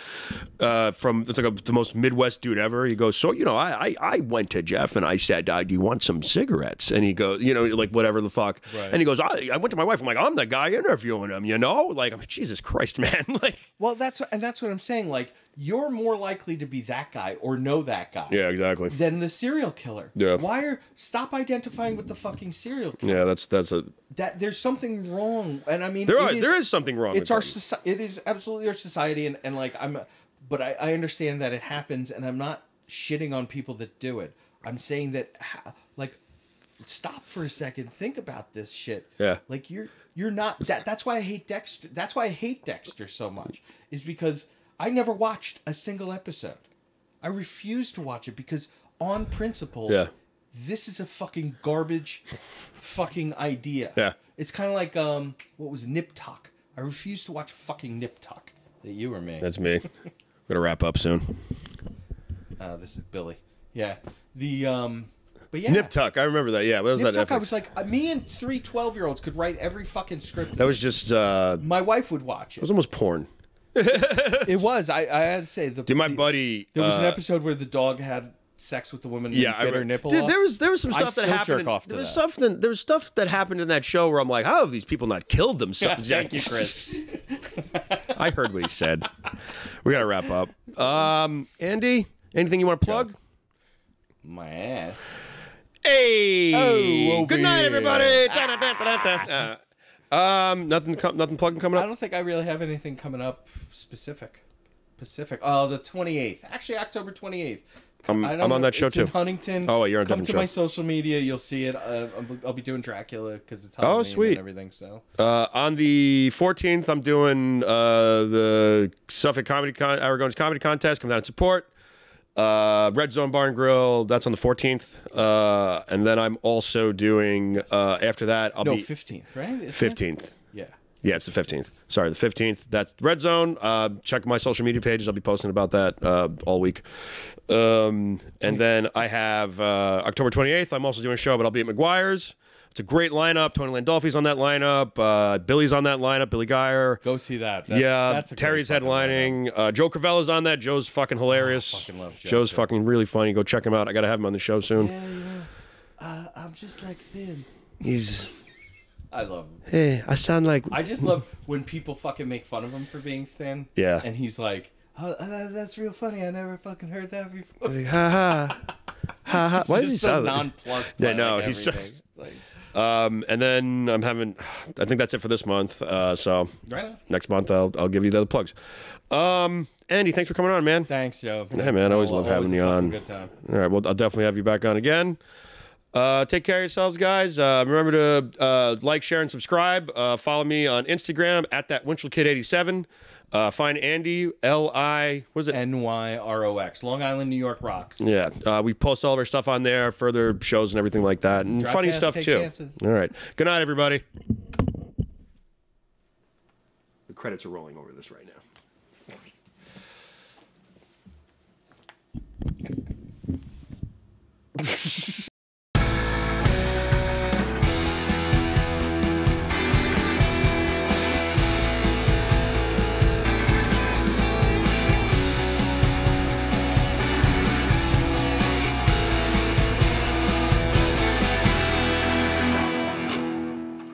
uh, from it's like a, the most Midwest dude ever. He goes, so you know, I I, I went to Jeff and I said, uh, do you want some cigarettes? And he goes, you know, like whatever the fuck. Right. And he goes, I, I went to my wife. I'm like, I'm the guy interviewing him, you know, like I'm, Jesus Christ, man. Like, well, that's and that's what I'm saying. Like, you're more likely to be that guy or know that guy. Yeah, exactly. Than the serial killer. Yeah. Why are stop identifying with the fucking serial killer? Yeah, that's that's a that. There's something wrong, and I mean, there are, is, there is something wrong. It's with our society. It is absolutely our society, and, and like I'm, but I, I understand that it happens, and I'm not shitting on people that do it. I'm saying that, like, stop for a second, think about this shit. Yeah, like you're you're not that. That's why I hate Dexter. That's why I hate Dexter so much. Is because I never watched a single episode. I refuse to watch it because on principle. Yeah. This is a fucking garbage fucking idea. Yeah. It's kind of like, um, what was Nip Tuck? I refuse to watch fucking Nip Tuck. That you or me? That's me. We're gonna wrap up soon. Uh, this is Billy. Yeah. The um. But yeah. Nip Tuck. I remember that. Yeah. That was Nip Tuck. I was like, uh, me and three twelve-year-olds could write every fucking script. That was just. Uh, My wife would watch it. It was almost porn. It was. I, I had to say the. Dude, my the, buddy. There was uh, an episode where the dog had sex with the woman. Yeah, and bit her nipple off. There was there was some stuff that happened. Jerk off to there was stuff that there was stuff that happened in that show where I'm like, how have these people not killed themselves? Yeah, thank you, Chris. I heard what he said. We gotta wrap up. Um, Andy, anything you want to plug? My ass. Hey. Oh, good night, everybody. Ah. Um, nothing, nothing plugging coming up. I don't think I really have anything coming up specific. Pacific. Oh, the twenty-eighth. Actually, October twenty-eighth. I'm, I'm on know, that show too. In Huntington. Oh, wait, you're on a different show. Come to my social media. You'll see it. Uh, I'll be doing Dracula because it's Halloween oh, sweet. and everything. So uh, on the fourteenth, I'm doing uh, the Suffolk Comedy Con- Aragone's Comedy Contest. Come down and support. Uh, Red Zone Barn Grill. That's on the fourteenth. Uh, and then I'm also doing uh, after that. I'll no, be fifteenth, right? Isn't fifteenth. It? Yeah. Yeah, it's the fifteenth. Sorry, the fifteenth. That's Red Zone. Uh, check my social media pages. I'll be posting about that uh, all week. Um, and then I have uh, October twenty-eighth. I'm also doing a show, but I'll be at McGuire's. It's a great lineup. Tony Landolfi's on that lineup. Uh, Billy's on that lineup. Billy Geyer. Go see that. That's, yeah. That's a Terry's headlining. Uh, Joe Cravella's on that. Joe's fucking hilarious. Oh, I fucking love Joe. Joe's Joe. fucking really funny. Go check him out. I got to have him on the show soon. Yeah, you know, uh, I'm just like thin. He's... I love him. Hey, I sound like... I just love when people fucking make fun of him for being thin. Yeah. And he's like, oh, that's real funny. I never fucking heard that before. He's like, ha ha. Ha ha. Why does he sound like... nonplussed yeah, no, like he's so... like... Um, and then I'm having... I think that's it for this month. Uh, so right next month, I'll, I'll give you the other plugs. Um, Andy, thanks for coming on, man. Thanks, Joe. Hey, man. I always love having you on. Good time. All right. Well, I'll definitely have you back on again. Uh, take care of yourselves, guys. Uh, remember to uh, like, share, and subscribe. Uh, follow me on Instagram at that Winchell Kid eighty-seven. Uh, find Andy L I what is it N Y R O X Long Island New York Rocks. Yeah, uh, we post all of our stuff on there, further shows and everything like that, and Drive funny fast, stuff take too. Chances. All right, good night, everybody. The credits are rolling over this right now.